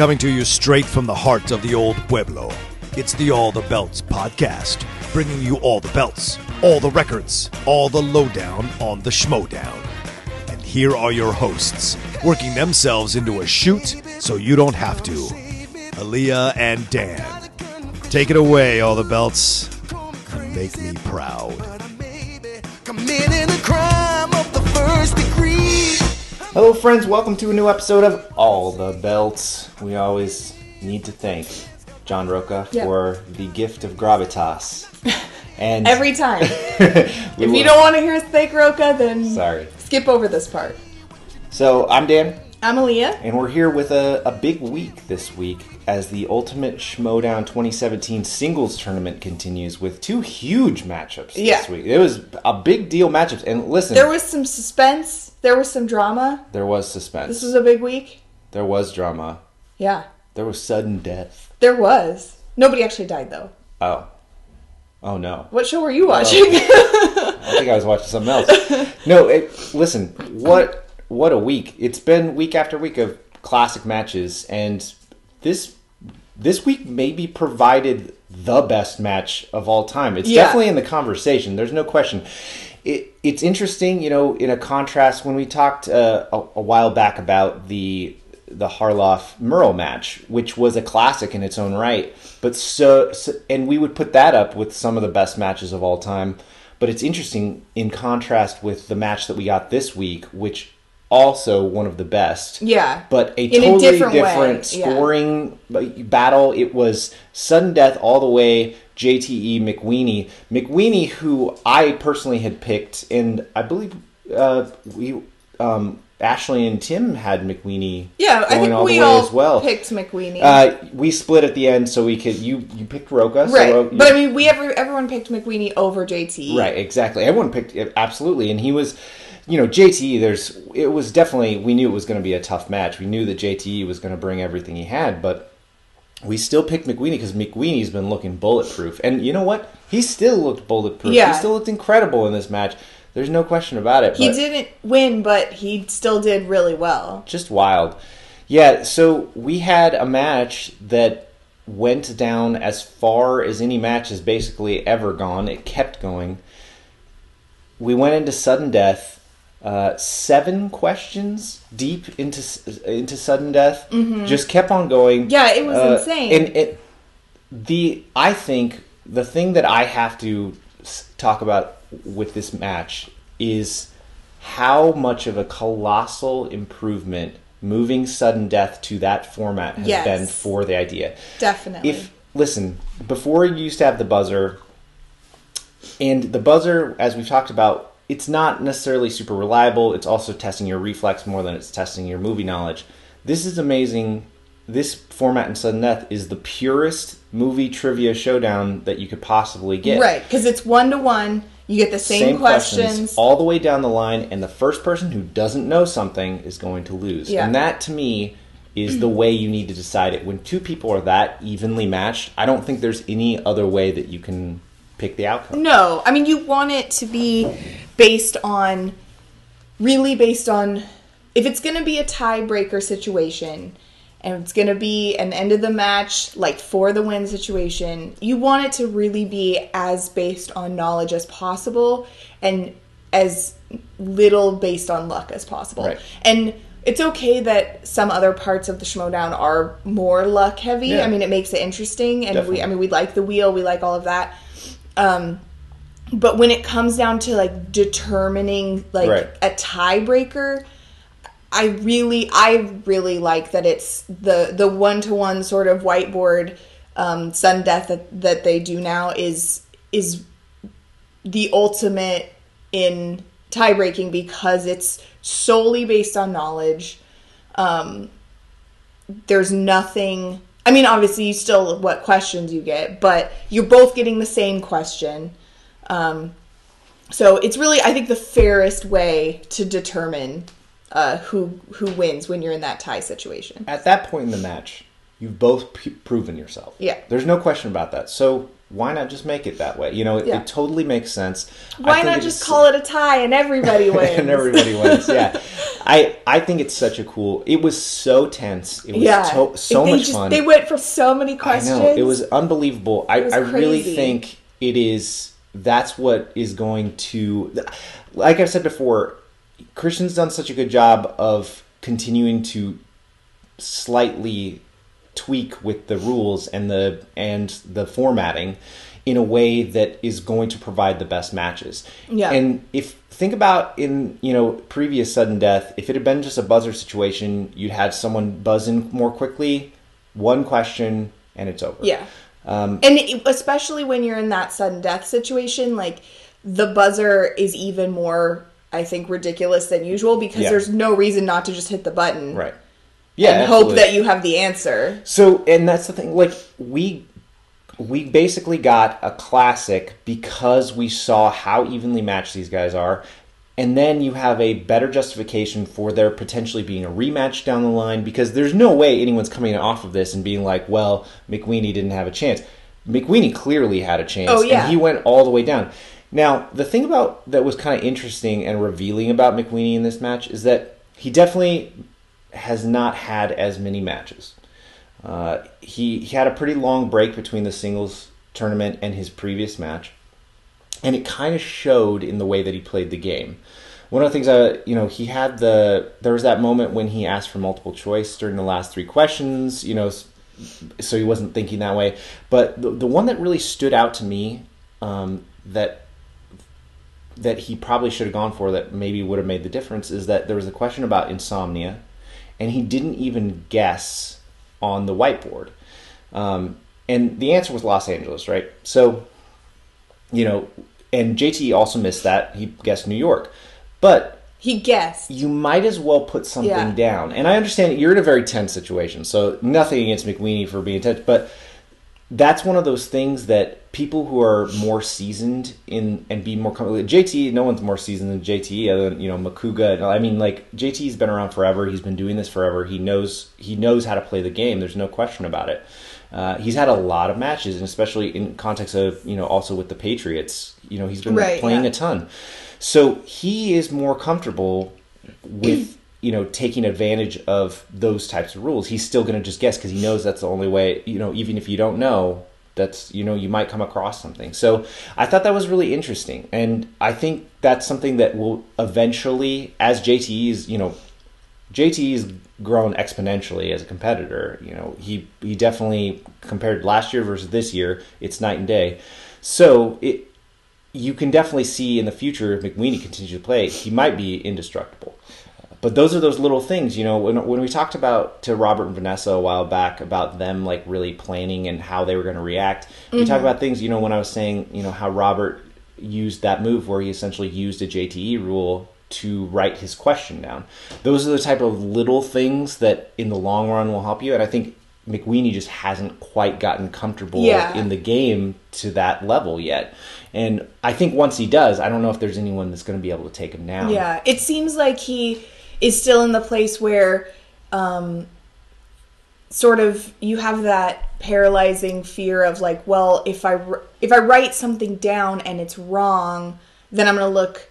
Coming to you straight from the heart of the old Pueblo, it's the All The Belts podcast, bringing you all the belts, all the records, all the lowdown on the Schmoedown. And here are your hosts, working themselves into a shoot so you don't have to, Aaliyah and Dan. Take it away, All The Belts, and make me proud. Committing a crime of the first degree. Hello friends, welcome to a new episode of All The Belts. We always need to thank John Roca for the gift of gravitas. And every time. If you don't want to hear us thank Roca, then skip over this part. So, I'm Dan. I'm Aaliyah. And we're here with a big week this week as the Ultimate Schmoedown 2017 Singles Tournament continues with two huge matchups this week. It was a big deal matchups. And listen, there was some suspense. There was some drama. There was suspense. This was a big week. There was drama. Yeah. There was sudden death. There was. Nobody actually died, though. Oh. Oh, no. What show were you watching? I think I was watching something else. No, listen, what a week. It's been week after week of classic matches, and this week maybe provided the best match of all time. It's definitely in the conversation. There's no question. It's interesting, you know, in a contrast when we talked a while back about the Harloff-Merrill match, which was a classic in its own right, but and we would put that up with some of the best matches of all time. But it's interesting in contrast with the match that we got this week, which also one of the best. Yeah. But a totally different scoring battle. It was sudden death all the way. JTE McWeeney. McWeeney, who I personally had picked, and I believe Ashley and Tim had McWeeney. Yeah, going I think all we the way all as well. Picked McWeeney. We split at the end, so we could. You picked Roka, right? So, but I mean, everyone picked McWeeney over JTE. Right, exactly. Everyone picked absolutely, and he was. You know, JTE, it was definitely, we knew it was going to be a tough match. We knew that JTE was going to bring everything he had, but we still picked McWeeney because McWeeney's been looking bulletproof. And you know what? He still looked bulletproof. Yeah. He still looked incredible in this match. There's no question about it. He didn't win, but he still did really well. Just wild. Yeah, so we had a match that went down as far as any match has basically ever gone. It kept going. We went into sudden death. 7 questions deep into sudden death, just kept on going. Yeah, it was insane. And I think the thing that I have to talk about with this match is how much of a colossal improvement moving sudden death to that format has been for the idea. Definitely. Listen, before you used to have the buzzer, and the buzzer, as we've talked about, it's not necessarily super reliable. It's also testing your reflex more than it's testing your movie knowledge. This is amazing. This format in sudden death is the purest movie trivia showdown that you could possibly get. Right, because it's 1-to-1. You get the same questions all the way down the line, and the first person who doesn't know something is going to lose. Yeah. And that, to me, is the way you need to decide it. When two people are that evenly matched, I don't think there's any other way that you can pick the outcome. No, I mean, you want it to be based on if it's going to be a tiebreaker situation and it's going to be an end of the match, like for the win situation, you want it to really be as based on knowledge as possible and as little based on luck as possible. Right. And it's okay that some other parts of the Schmoedown are more luck heavy. Yeah. I mean, it makes it interesting, and definitely. we like the wheel, we like all of that. But when it comes down to, like, determining, like, a tiebreaker, I really like that it's the 1-to-1 sort of whiteboard sudden death that they do now is the ultimate in tiebreaking because it's solely based on knowledge. There's nothing. I mean, obviously, you still what questions you get, but you're both getting the same question. So it's really, I think, the fairest way to determine who wins when you're in that tie situation. At that point in the match, you've both proven yourself. Yeah. There's no question about that. So why not just make it that way? You know, it totally makes sense. Why not just call it a tie and everybody wins? And everybody wins, yeah. I think it's such a cool... It was so tense. It was so much fun. They went for so many questions. I know. It was unbelievable. It was crazy. I really think it is... That's what is going to... Like I've said before, Christian's done such a good job of continuing to slightly... tweak with the rules and the formatting in a way that is going to provide the best matches. Yeah. And if think about in, you know, previous sudden death, if it had been just a buzzer situation, you'd have someone buzz in more quickly, one question, and it's over. Yeah. And especially when you're in that sudden death situation, like the buzzer is even more, I think, ridiculous than usual because there's no reason not to just hit the button. Right. Yeah, and absolutely. Hope that you have the answer. So, and that's the thing. Like, we basically got a classic because we saw how evenly matched these guys are. And then you have a better justification for there potentially being a rematch down the line because there's no way anyone's coming off of this and being like, well, McWeeney didn't have a chance. McWeeney clearly had a chance. Oh, yeah. And he went all the way down. Now, the thing about that was kind of interesting and revealing about McWeeney in this match is that he definitely... has not had as many matches. He had a pretty long break between the singles tournament and his previous match, and it kind of showed in the way that he played the game. One of the things he had there was that moment when he asked for multiple choice during the last three questions, you know, so he wasn't thinking that way. But the one that really stood out to me that he probably should have gone for that maybe would have made the difference is that there was a question about insomnia. And he didn't even guess on the whiteboard. And the answer was Los Angeles, right? So, you know, and JTE also missed that. He guessed New York. But he guessed. You might as well put something down. And I understand you're in a very tense situation. So nothing against McWeeney for being tense. But that's one of those things that people who are more seasoned in and be more comfortable. JTE, no one's more seasoned than JTE other than, you know, Makuga. I mean, like, JTE's been around forever. He's been doing this forever. He knows how to play the game. There's no question about it. He's had a lot of matches, and especially in context of, you know, also with the Patriots, you know, he's been playing a ton. So he is more comfortable with... you know, taking advantage of those types of rules. He's still going to just guess because he knows that's the only way, you know, even if you don't know, that's, you know, you might come across something. So I thought that was really interesting. And I think that's something that will eventually, as JTE's, you know, JTE's grown exponentially as a competitor. You know, he definitely compared last year versus this year, it's night and day. So you can definitely see in the future, if McWeeney continues to play, he might be indestructible. But those are those little things, you know, when we talked to Robert and Vanessa a while back about them, like, really planning and how they were going to react. Mm-hmm. We talked about things, you know, when I was saying, you know, how Robert used that move where he essentially used a JTE rule to write his question down. Those are the type of little things that in the long run will help you. And I think McWeeney just hasn't quite gotten comfortable in the game to that level yet. And I think once he does, I don't know if there's anyone that's going to be able to take him down. Yeah, it seems like he... is still in the place where sort of you have that paralyzing fear of like, well, if I write something down and it's wrong, then I'm going to look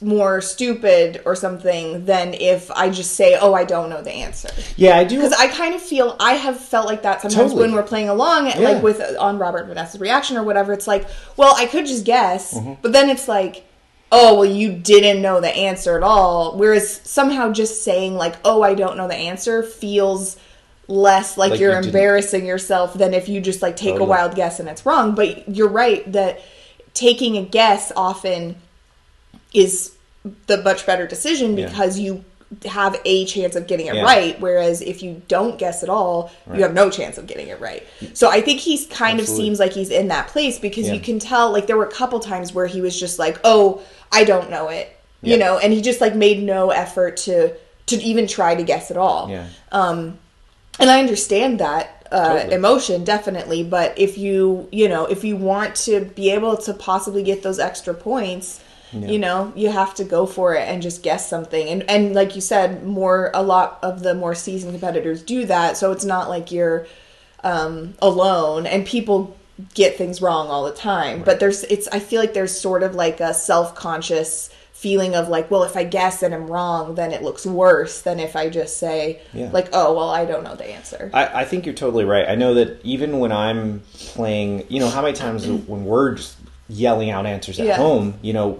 more stupid or something than if I just say, oh, I don't know the answer. Yeah, I do. Because I kind of feel, I have felt like that sometimes when we're playing along, like with on Robert and Vanessa's reaction or whatever, it's like, well, I could just guess, but then it's like, oh, well, you didn't know the answer at all. Whereas somehow just saying, like, oh, I don't know the answer feels less like you're embarrassing yourself than if you just, like, take a wild guess and it's wrong. But you're right that taking a guess often is the much better decision because you have a chance of getting it right. Whereas if you don't guess at all, you have no chance of getting it right. So I think he's kind of seems like he's in that place because you can tell, like, there were a couple times where he was just like, oh, I don't know it, you know, and he just, like, made no effort to even try to guess at all. Yeah. And I understand that emotion, definitely, but if you want to be able to possibly get those extra points, you know, you have to go for it and just guess something. And like you said, a lot of the more seasoned competitors do that, so it's not like you're alone, and people get things wrong all the time. Right. But I feel like there's sort of like a self-conscious feeling of like, well, if I guess and I'm wrong, then it looks worse than if I just say, like, oh, well, I don't know the answer. I think you're totally right. I know that even when I'm playing, you know, how many times when we're just yelling out answers at home, you know,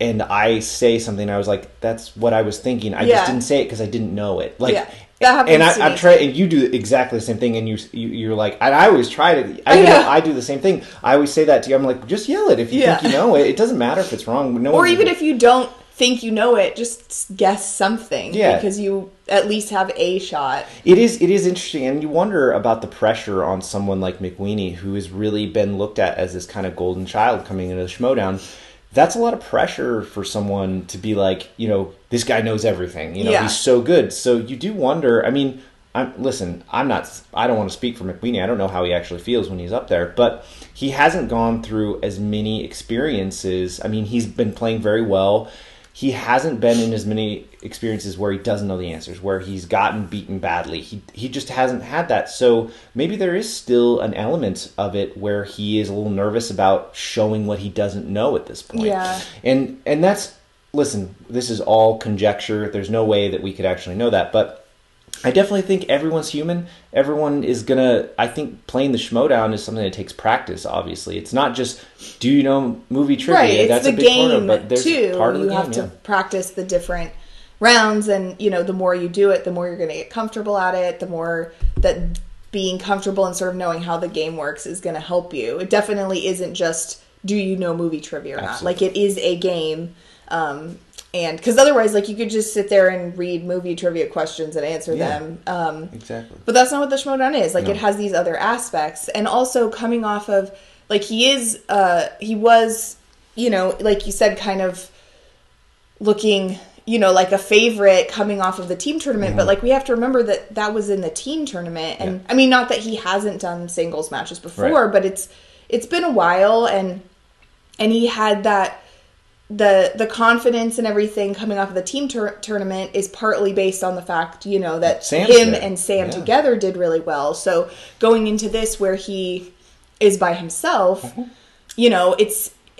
and I say something, I was like, that's what I was thinking. I just didn't say it because I didn't know it. Like, and you do exactly the same thing, and you're like, and I always try to, I do the same thing. I always say that to you. I'm like, just yell it if you think you know it. It doesn't matter if it's wrong. No, or even if you don't think you know it, just guess something. Yeah. Because you at least have a shot. It is interesting, and you wonder about the pressure on someone like McWeeney, who has really been looked at as this kind of golden child coming into the Schmoedown. That's a lot of pressure for someone to be like, you know, this guy knows everything. You know, he's so good. So you do wonder. I mean, I don't want to speak for McWeeney. I don't know how he actually feels when he's up there. But he hasn't gone through as many experiences. I mean, he's been playing very well. He hasn't been in as many experiences where he doesn't know the answers, where he's gotten beaten badly. He just hasn't had that. So maybe there is still an element of it where he is a little nervous about showing what he doesn't know at this point. Yeah. And that's, listen, this is all conjecture. There's no way that we could actually know that. But I definitely think everyone's human. Everyone is going to, I think playing the Schmoedown is something that takes practice, obviously. It's not just, do you know movie trivia? Right, it's a big game, corner, but there's too. Part of the game. You have to practice the different rounds, and you know, the more you do it, the more you're going to get comfortable at it, the more that being comfortable and sort of knowing how the game works is going to help you. It definitely isn't just, do you know movie trivia or not? Like, it is a game. And because otherwise, like, you could just sit there and read movie trivia questions and answer them. Exactly. But that's not what the Schmoedown is. Like, no. It has these other aspects. And also coming off of, like, he was, you know, like you said, kind of looking, you know, like a favorite coming off of the team tournament. Mm-hmm. But, like, we have to remember that that was in the team tournament. And, I mean, not that he hasn't done singles matches before, but it's been a while. And he had that... The confidence and everything coming off of the team tournament is partly based on the fact, you know, that Sam and Sam together did really well. So going into this where he is by himself, you know,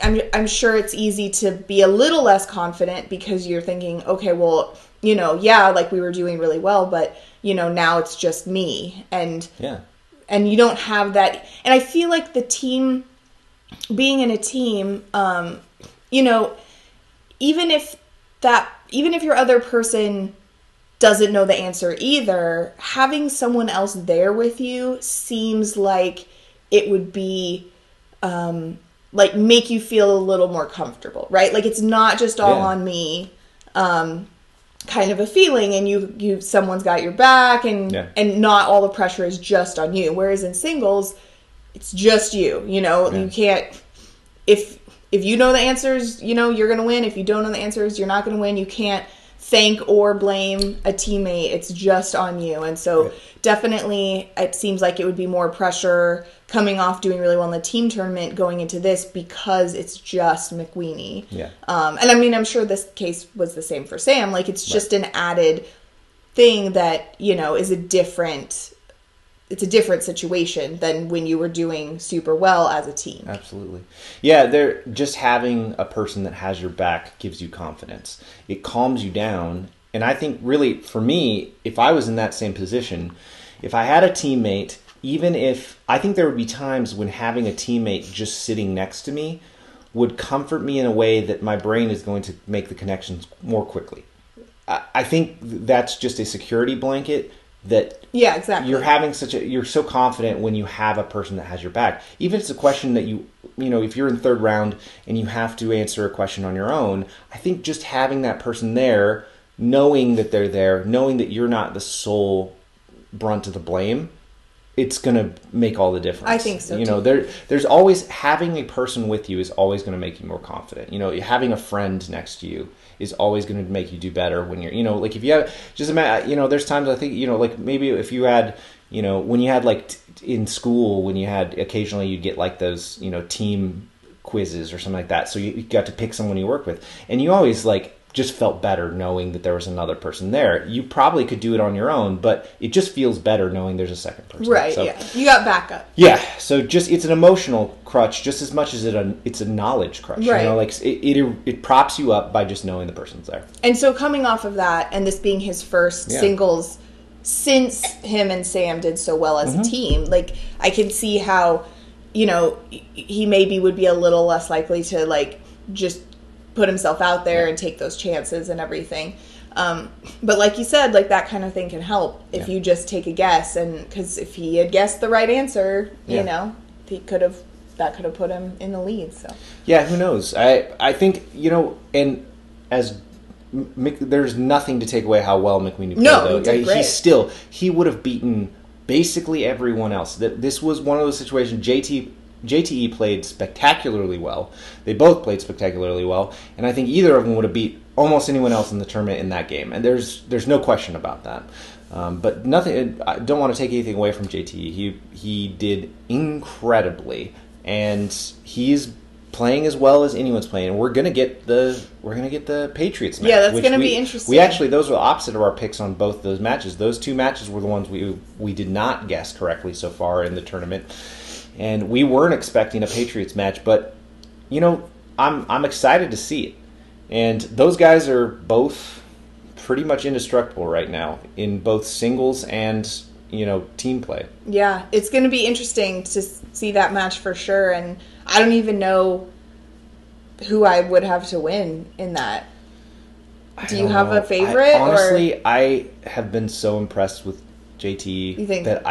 I'm sure it's easy to be a little less confident because you're thinking, okay, well, you know, like we were doing really well, but you know, now it's just me, and you don't have that. And I feel like the team, being in a team, you know, even if your other person doesn't know the answer either, having someone else there with you seems like it would be, like, make you feel a little more comfortable, right? Like, it's not just all on me, kind of a feeling, and you someone's got your back, and not all the pressure is just on you. Whereas in singles, it's just you. You know, you can't If you know the answers, you know, you're going to win. If you don't know the answers, you're not going to win. You can't thank or blame a teammate. It's just on you. And so definitely it seems like it would be more pressure coming off doing really well in the team tournament going into this because it's just McWeeney. Yeah. And I mean, I'm sure this case was the same for Sam. Like, it's just an added thing that, you know, is it's a different situation than when you were doing super well as a team. Absolutely. Yeah, they're just having a person that has your back gives you confidence. It calms you down. And I think really for me, if I was in that same position, if I had a teammate, even if I think there would be times when having a teammate just sitting next to me would comfort me in a way that my brain is going to make the connections more quickly. I think that's just a security blanket that you're having you're so confident when you have a person that has your back. Even if it's a question that you know, if you're in third round and you have to answer a question on your own, I think just having that person there, knowing that they're there, knowing that you're not the sole brunt of the blame, it's going to make all the difference. I think so, you know, there's always having a person with you is always going to make you more confident. You know, having a friend next to you is always going to make you do better when you're, you know, like if you have, just imagine, you know, there's times I think, you know, like maybe if you had, you know, when you had like in school, when you had occasionally you'd get like those, you know, team quizzes or something like that. So you got to pick someone you work with, and you always like, just felt better knowing that there was another person there. You probably could do it on your own, but it just feels better knowing there's a second person. Right, so, yeah. You got backup. Yeah, so just it's an emotional crutch just as much as it's a knowledge crutch. Right. You know, like it props you up by just knowing the person's there. And so coming off of that and this being his first singles since him and Sam did so well as a team, like I can see how, you know, he maybe would be a little less likely to like just put himself out there and take those chances and everything. But like you said, like that kind of thing can help if you just take a guess. And because if he had guessed the right answer, you know, he could have, that could have put him in the lead. So yeah, who knows? I think, you know, and as there's nothing to take away how well McWeeney played. No, though. He would have beaten basically everyone else. This was one of those situations. JTE played spectacularly well. They both played spectacularly well, and I think either of them would have beat almost anyone else in the tournament in that game. And there's no question about that. But nothing. I don't want to take anything away from JTE. He did incredibly, and he's playing as well as anyone's playing. And we're gonna get the Patriots match. Yeah, that's gonna be interesting. We actually, those were the opposite of our picks on both those matches. Those two matches were the ones we did not guess correctly so far in the tournament. And we weren't expecting a Patriots match, but, you know, I'm excited to see it. And those guys are both pretty much indestructible right now in both singles and, you know, team play. Yeah, it's going to be interesting to see that match for sure. And I don't even know who I would have to win in that. Do you have a favorite? Honestly, I have been so impressed with JTE that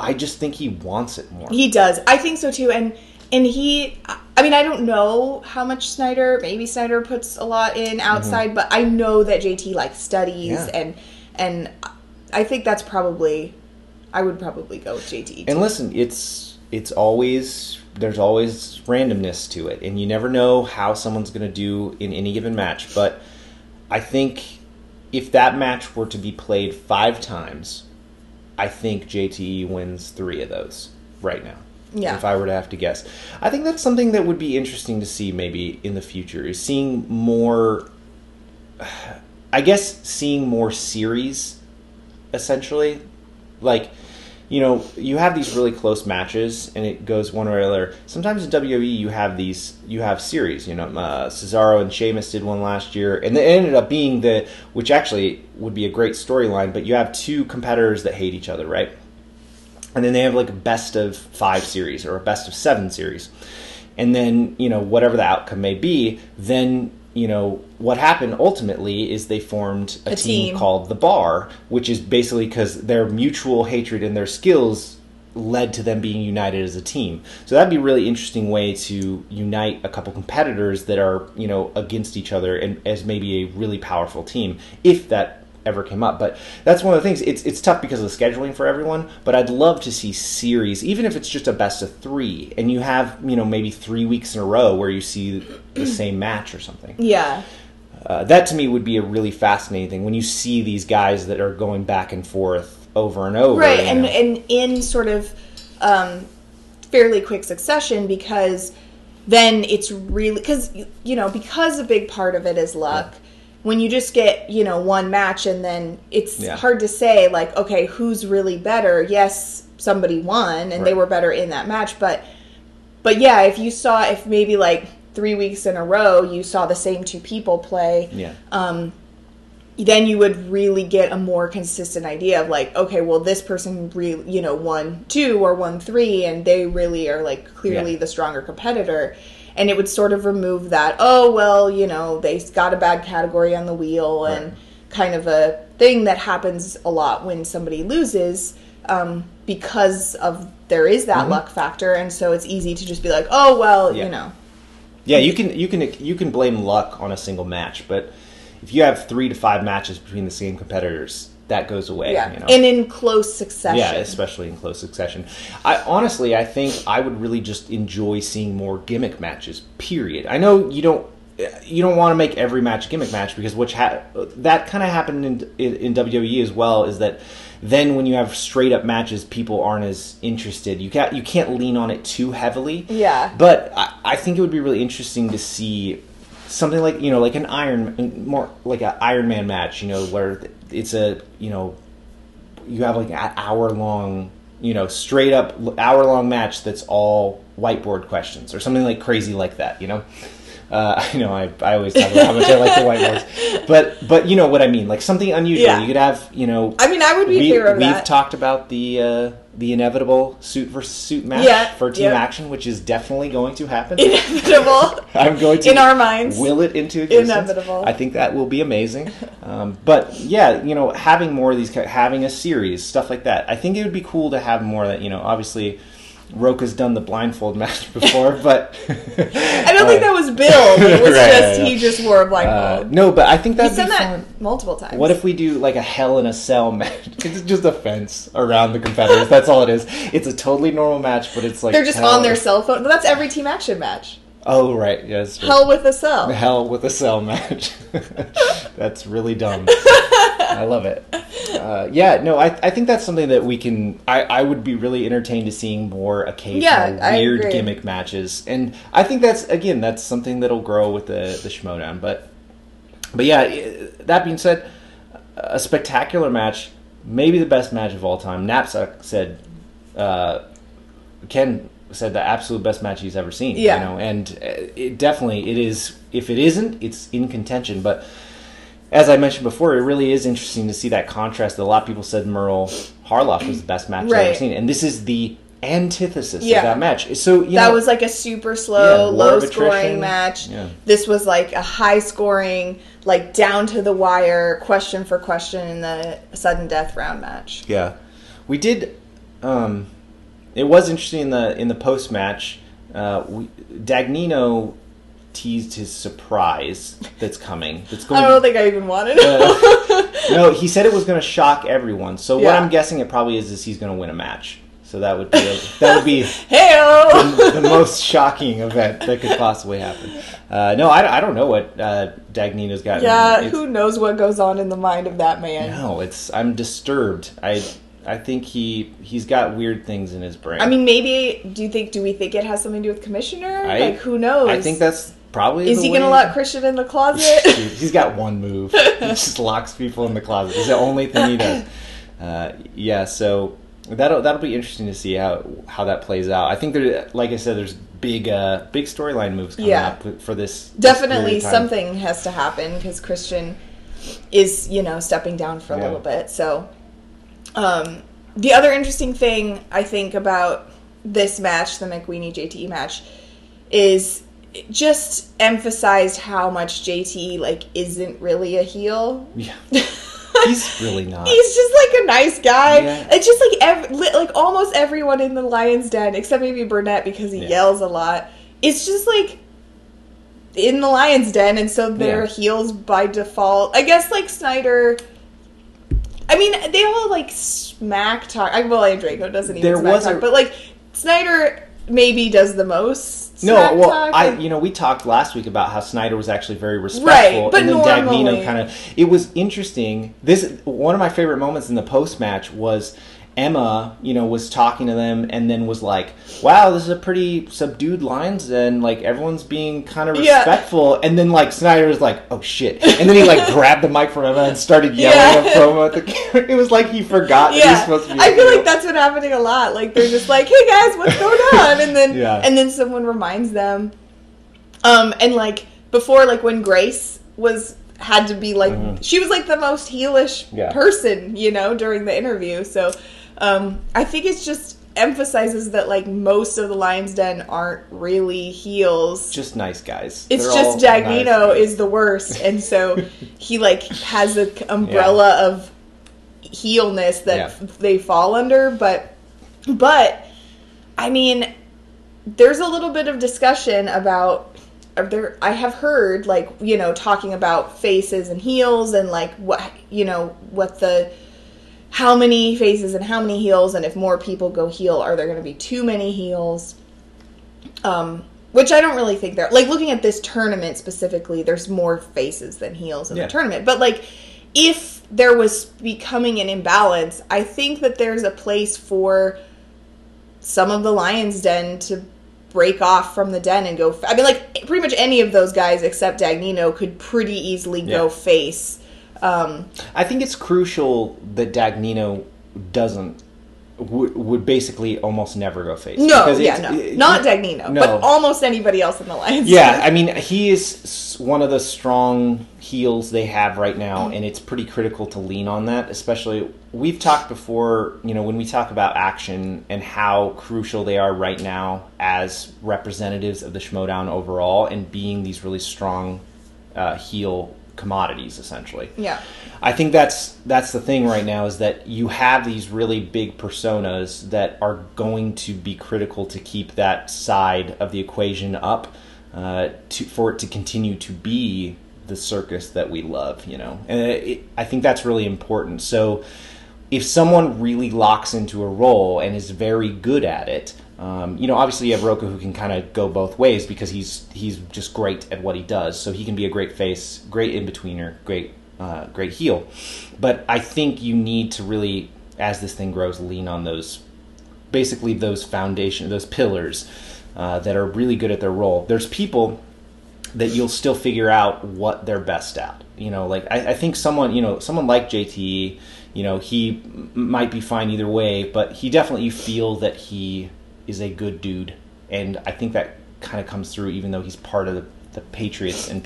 I just think he wants it more. He does. I think so, too. And he... I mean, I don't know how much Snyder... Maybe Snyder puts a lot in outside, but I know that JT, like, studies. Yeah. And I think that's probably... I would probably go with JT, too. And listen, it's always... There's always randomness to it. And you never know how someone's going to do in any given match. But I think if that match were to be played 5 times... I think JTE wins 3 of those right now. Yeah. If I were to have to guess. I think that's something that would be interesting to see maybe in the future, is seeing more, I guess, series, essentially. Like, you know, you have these really close matches, and it goes one way or another. Sometimes in WWE, you have series. You know, Cesaro and Sheamus did one last year, and it ended up being which actually would be a great storyline, but you have 2 competitors that hate each other, right? And then they have like a best of 5 series or a best of 7 series. And then, you know, whatever the outcome may be, then, you know, what happened ultimately is they formed a team called The Bar, which is basically because their mutual hatred and their skills led to them being united as a team. So that'd be a really interesting way to unite a couple competitors that are, you know, against each other and as maybe a really powerful team, if that ever came up. But that's one of the things. It's tough because of the scheduling for everyone, but I'd love to see series, even if it's just a best of 3, and you have, you know, maybe 3 weeks in a row where you see the same match or something. Yeah. That to me would be a really fascinating thing when you see these guys that are going back and forth over and over. Right, and in sort of fairly quick succession, because then it's really, because, you know, because a big part of it is luck. Yeah. When you just get, you know, one match and then it's hard to say, like, okay, who's really better? Yes, somebody won and they were better in that match. But yeah, if maybe like 3 weeks in a row you saw the same 2 people play, then you would really get a more consistent idea of like, okay, well, this person really, you know, won 2 or won 3 and they really are like clearly the stronger competitor. And it would sort of remove that, oh, well, you know, they got a bad category on the wheel and kind of a thing that happens a lot when somebody loses because of there is that luck factor. And so it's easy to just be like, oh, well, you know. Yeah, you can blame luck on a single match. But if you have 3 to 5 matches between the same competitors, that goes away. Yeah. You know? And in close succession. Yeah, especially in close succession. I think I would really just enjoy seeing more gimmick matches, period. I know you don't want to make every match gimmick match, because that kind of happened in WWE as well, is that then when you have straight up matches, people aren't as interested. You can't lean on it too heavily. Yeah. But I think it would be really interesting to see something like, you know, like an Iron, more like an Iron Man match, you know, where it's a, you know, you have like an hour long, you know, straight up hour long match that's all whiteboard questions or something like crazy like that, you know. I know I always talk about how much I like the whiteboards, but you know what I mean, like something unusual. Yeah. You could have, you know. I mean, I would be here of that. We've talked about the inevitable suit versus suit match for Team Action, which is definitely going to happen. Inevitable. I'm going to in our minds. Will it into existence? Inevitable. I think that will be amazing. But yeah, you know, having more of these, having a series, stuff like that. I think it would be cool to have more of that. You know, obviously. Roka's done the blindfold match before, but I don't think that was billed. It was he just wore a blindfold. No, but I think that'd be fun. That multiple times. What if we do like a Hell in a Cell match? It's just a fence around the competitors. That's all it is. It's a totally normal match, but it's like they're just on their cell phone. That's every Team Action match. Oh right, yes. Yeah, Hell with a Cell. Hell with a Cell match. That's really dumb. I love it. Yeah, no, I think that's something that we can... I would be really entertained to seeing more occasional weird gimmick matches. And I think that's, again, that's something that'll grow with the Schmoedown. But yeah, that being said, a spectacular match, maybe the best match of all time. Knapsack said... Ken said the absolute best match he's ever seen. Yeah. You know, and it definitely, it is... If it isn't, it's in contention, but... As I mentioned before, it really is interesting to see that contrast. A lot of people said Merle Harloff was the best match I've ever seen. And this is the antithesis of that match. So you know, was like a super slow, low-scoring match. Yeah. This was like a high-scoring, like down-to-the-wire, question-for-question in the sudden-death round match. Yeah. We did... it was interesting in the post-match. Dagnino... teased his surprise that's coming. That's going. I don't think I even wanted it. No, he said it was going to shock everyone. So what I'm guessing it probably is he's going to win a match. So that would be the most shocking event that could possibly happen. No, I don't know what Dagnino's got. Yeah, who knows what goes on in the mind of that man? No, I'm disturbed. I think he's got weird things in his brain. I mean, maybe do we think it has something to do with Commissioner? Like who knows? I think that's. Probably is he going to lock Christian in the closet? Dude, he's got one move. He just locks people in the closet. It's the only thing he does. Yeah, so that'll be interesting to see how that plays out. I think there, like I said, there's big storyline moves coming up for this. Definitely this something has to happen because Christian is, you know, stepping down for a little bit. So the other interesting thing I think about this match, the McWeeney JTE match, is. It just emphasized how much JT like isn't really a heel. Yeah, he's really not. He's just like a nice guy. Yeah. It's just like almost everyone in the Lion's Den, except maybe Burnett because he yells a lot. It's just like in the Lion's Den, and so they're heels by default. I guess like Snyder. I mean, they all like smack talk. Well, Andrejko doesn't even smack talk, but like Snyder maybe does the most. You know, we talked last week about how Snyder was actually very respectful, right, but and then Dagnino it was interesting. This one of my favorite moments in the post match was Emma, you know, was talking to them and then was like, "Wow, this is a pretty subdued Lion's Den, like everyone's being kind of respectful." And then like Snyder was like, "Oh shit!" And then he like grabbed the mic from Emma and started yelling a promo at the camera. It was like he forgot that he was supposed to be. I feel like that's been happening a lot. Like they're just like, "Hey guys, what's going on?" And then someone reminds them. And like before, like when Grace had to be like she was like the most heelish person, you know, during the interview. So. I think it just emphasizes that, like, most of the Lion's Den aren't really heels. Just nice guys. It's They're just Dagnino nice is the worst, and so he, like, has an umbrella of heelness that they fall under, but, I mean, there's a little bit of discussion about, I have heard, like, you know, talking about faces and heels and, like, what, you know, what the... how many faces and how many heels, and if more people go heel, are there going to be too many heels? Which I don't really think there. Like, looking at this tournament specifically, there's more faces than heels in the tournament. But, like, if there was becoming an imbalance, I think that there's a place for some of the Lion's Den to break off from the Den and go... I mean, like, pretty much any of those guys except Dagnino could pretty easily go face. I think it's crucial that Dagnino doesn't... would basically almost never go face. No, not Dagnino, but almost anybody else in the Lions. Yeah, I mean, he is one of the strong heels they have right now, and it's pretty critical to lean on that, especially, we've talked before, you know, when we talk about Action and how crucial they are right now as representatives of the Schmoedown overall and being these really strong heel commodities, essentially. Yeah. I think that's the thing right now, is that you have these really big personas that are going to be critical to keep that side of the equation up, for it to continue to be the circus that we love, you know. And I think that's really important. So if someone really locks into a role and is very good at it, you know, obviously you have Roka, who can kind of go both ways because he's just great at what he does. So he can be a great face, great in-betweener, great heel. But I think you need to really, as this thing grows, lean on those foundation, those pillars that are really good at their role. There's people that you'll still figure out what they're best at. You know, like I think someone like JTE, you know, he might be fine either way, but he definitely, you feel that he is a good dude, and I think that kind of comes through, even though he's part of the Patriots, and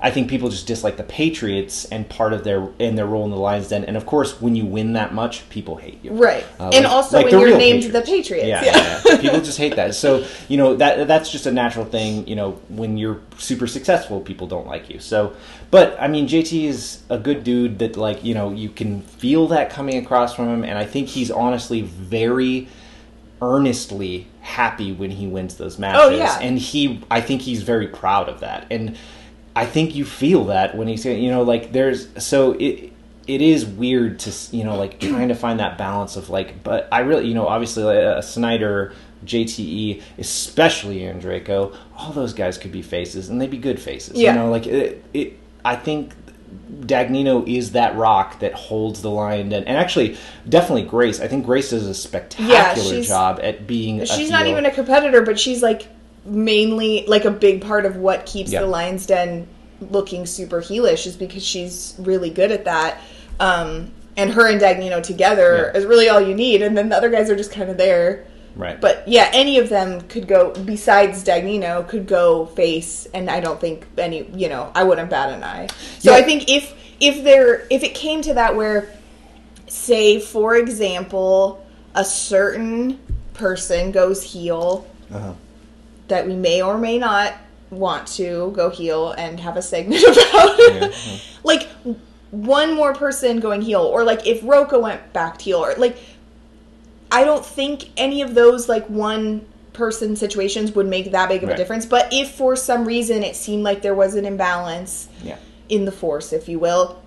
I think people just dislike the Patriots and part of their role in the Lions Den. And of course, when you win that much, people hate you, right? And also like when you're named Patriots. The Patriots, yeah. People just hate that. So you know that's just a natural thing. You know, when you're super successful, people don't like you. So, but I mean, JT is a good dude that, like, you know, you can feel that coming across from him, and I think he's honestly very earnestly happy when he wins those matches. Oh, yeah. And I think he's very proud of that. And I think you feel that when he's, you know, like it is weird to, you know, like trying to find that balance of like, but I really, you know, obviously Snyder, JTE, especially Andrejko, all those guys could be faces and they'd be good faces. Yeah. You know, like I think Dagnino is that rock that holds the Lion Den, and actually, definitely Grace. I think Grace does a spectacular job at being. She's not even a competitor, but she's like mainly like a big part of what keeps the Lion's Den looking super heelish, is because she's really good at that. And her and Dagnino together is really all you need, and then the other guys are just kind of there. Right. But yeah, any of them could go, besides Dagnino, could go face, and I don't think any, you know, I wouldn't bat an eye. So I think if it came to that where, say, for example, a certain person goes heel, that we may or may not want to go heel and have a segment about, like one more person going heel, or like if Roka went back to heel, or like, I don't think any of those, like, one-person situations would make that big of a difference. But if for some reason it seemed like there was an imbalance in the force, if you will,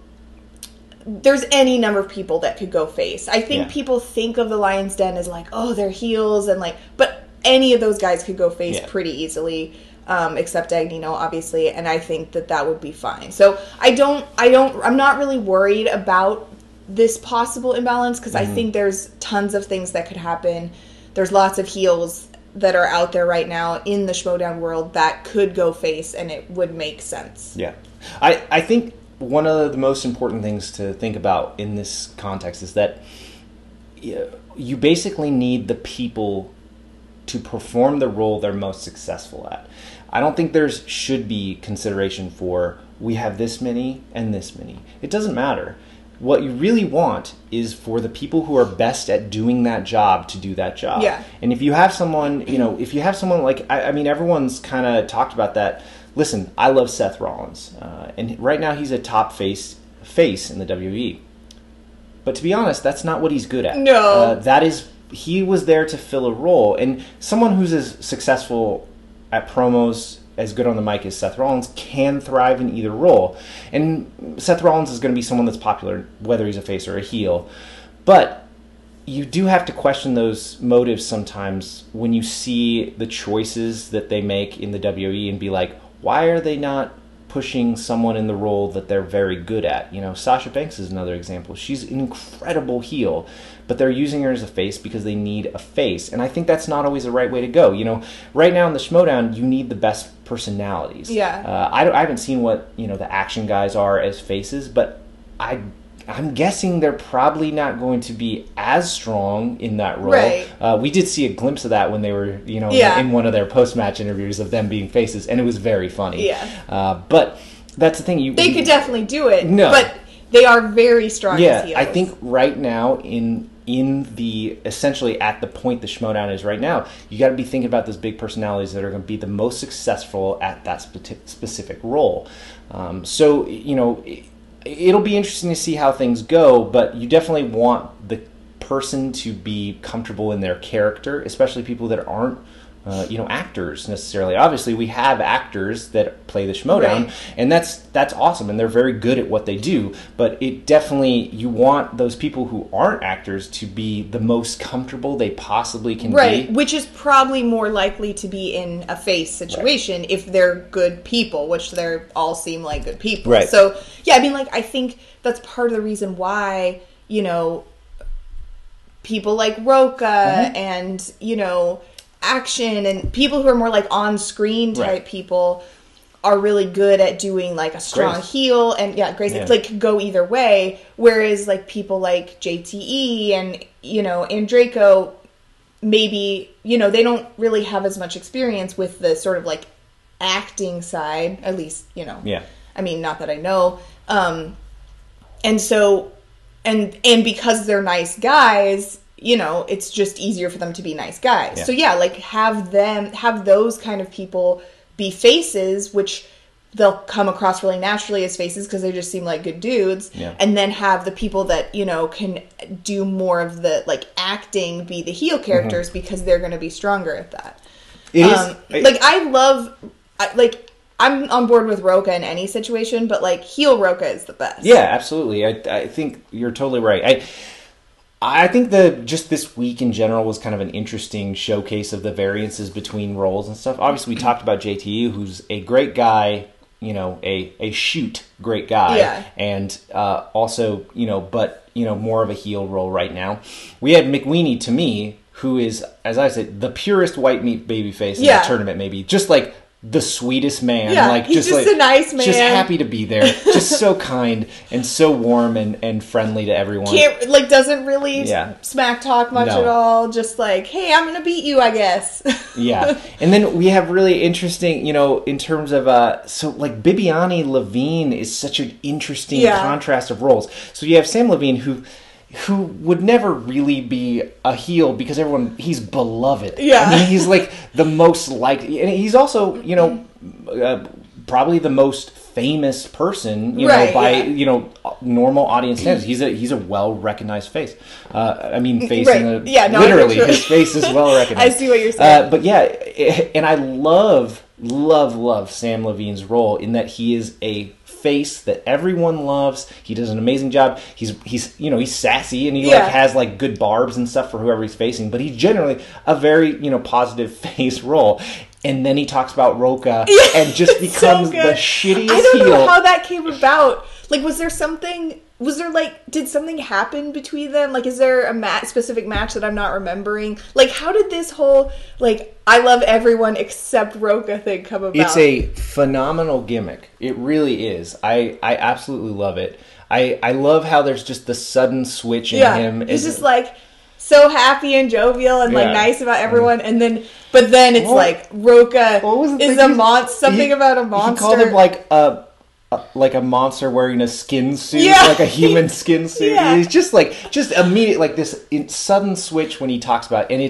there's any number of people that could go face. I think people think of the Lion's Den as, like, oh, they're heels, and, like, but any of those guys could go face pretty easily, except Dagnino, obviously, and I think that would be fine. So I'm not really worried about this possible imbalance, because I think there's tons of things that could happen. There's lots of heels that are out there right now in the Schmoedown world that could go face, and it would make sense. Yeah. I think one of the most important things to think about in this context is that you basically need the people to perform the role they're most successful at. I don't think there should be consideration for, we have this many and this many. It doesn't matter. What you really want is for the people who are best at doing that job to do that job. Yeah. And if you have someone, you know, like, I mean, everyone's kind of talked about that. Listen, I love Seth Rollins. And right now he's a top face in the WWE. But to be honest, that's not what he's good at. No. He was there to fill a role. And someone who's as successful at promos, as good on the mic as Seth Rollins, can thrive in either role. And Seth Rollins is going to be someone that's popular, whether he's a face or a heel. But you do have to question those motives sometimes when you see the choices that they make in the WWE and be like, why are they not pushing someone in the role that they're very good at. You know, Sasha Banks is another example. She's an incredible heel, but they're using her as a face because they need a face. And I think that's not always the right way to go. You know, right now in the Schmodown, you need the best personalities. Yeah. I haven't seen what, you know, the action guys are as faces, but I'm guessing they're probably not going to be as strong in that role. Right. We did see a glimpse of that when they were, you know, in one of their post-match interviews of them being faces, and it was very funny. Yeah. But that's the thing. They could definitely do it. No. But they are very strong as heels. Yeah, I think right now in the, essentially at the point the Schmodown is right now, you got to be thinking about those big personalities that are going to be the most successful at that specific role. So, you know... It'll be interesting to see how things go, but you definitely want the person to be comfortable in their character, especially people that aren't, you know, actors necessarily. Obviously, we have actors that play the Schmodown, right. And that's awesome, and they're very good at what they do, but it definitely, you want those people who aren't actors to be the most comfortable they possibly can be. Right, which is probably more likely to be in a face situation if they're good people, which they all seem like good people. Right. So, yeah, I mean, like, I think that's part of the reason why, you know, people like Roka and, you know... action and people who are more like on screen type people are really good at doing like a strong heel and Grace. It's like could go either way, whereas like people like JTE and, you know, Andrejko, maybe, you know, they don't really have as much experience with the sort of like acting side, at least, you know. Yeah. I mean, not that I know. And so and because they're nice guys, you know, it's just easier for them to be nice guys. Yeah. So yeah, like have those kind of people be faces, which they'll come across really naturally as faces because they just seem like good dudes. Yeah. And then have the people that, you know, can do more of the like acting be the heel characters because they're going to be stronger at that. I'm on board with Roka in any situation, but like heel Roka is the best. Yeah, absolutely. I think you're totally right. I think just this week in general was kind of an interesting showcase of the variances between roles and stuff. Obviously, we talked about JTE, who's a great guy, you know, a shoot great guy. Yeah. And also, you know, but, you know, more of a heel role right now. We had McWeeney, to me, who is, as I said, the purest white meat babyface in the tournament, maybe. Just like... the sweetest man. Yeah, like, he's just like, a nice man. Just happy to be there. Just so kind and so warm and friendly to everyone. Doesn't really smack talk much at all. Just like, hey, I'm going to beat you, I guess. Yeah. And then we have really interesting, you know, in terms of, so like Bibbiani Levine is such an interesting contrast of roles. So you have Sam Levine who would never really be a heel because he's beloved. Yeah. I mean, he's like the most likely. And he's also, you know, probably the most famous person, you know, by, you know, normal audience standards. He's a well-recognized face. Literally, his face is well-recognized. I see what you're saying. But yeah, and I love Sam Levine's role in that he is a face that everyone loves. He does an amazing job. He's you know, he's sassy and he like has like good barbs and stuff for whoever he's facing, but he's generally a very, you know, positive face role. And then he talks about Roka and just becomes so the shittiest heel. I don't know how that came about. Like, did something happen between them? Like, is there a specific match that I'm not remembering? Like, how did this whole, like, I love everyone except Roka thing come about? It's a phenomenal gimmick. It really is. I absolutely love it. I love how there's just the sudden switch in him. It's just like... so happy and jovial and like nice about everyone, and then it's like Roka is a monster. Something about a monster. He called him like a monster wearing a skin suit, like a human skin suit. Yeah. It's just immediate like this sudden switch when he talks about it. And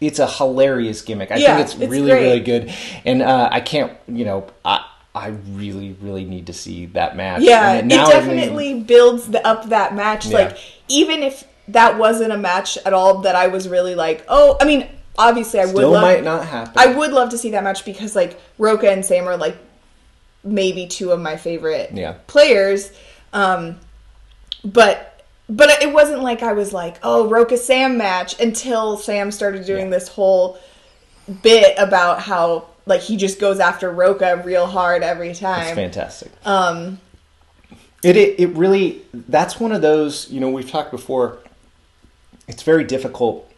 it's a hilarious gimmick. I think it's really great. Really good, and I can't, you know. I really, really need to see that match. Yeah, it definitely builds up that match. Yeah. Like, even if that wasn't a match at all that I was really like, oh, I mean, obviously I would still love... might not happen. I would love to see that match because, like, Roka and Sam are, like, maybe two of my favorite players. But it wasn't like I was like, oh, Roka-Sam match until Sam started doing this whole bit about how... like he just goes after Roka real hard every time. It's fantastic. It really, that's one of those, you know, we've talked before, it's very difficult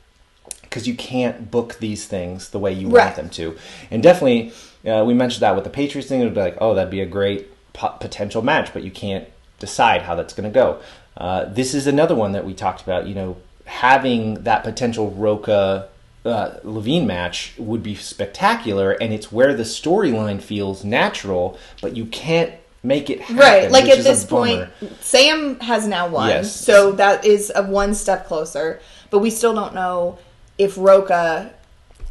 because you can't book these things the way you want them to. And definitely, we mentioned that with the Patriots thing, it would be like, oh, that'd be a great potential match, but you can't decide how that's going to go. This is another one that we talked about, you know, having that potential Roka Levine match would be spectacular, and it's where the storyline feels natural, but you can't make it happen. Right, like at this point, Sam has now won, so that is one step closer, but we still don't know if Roka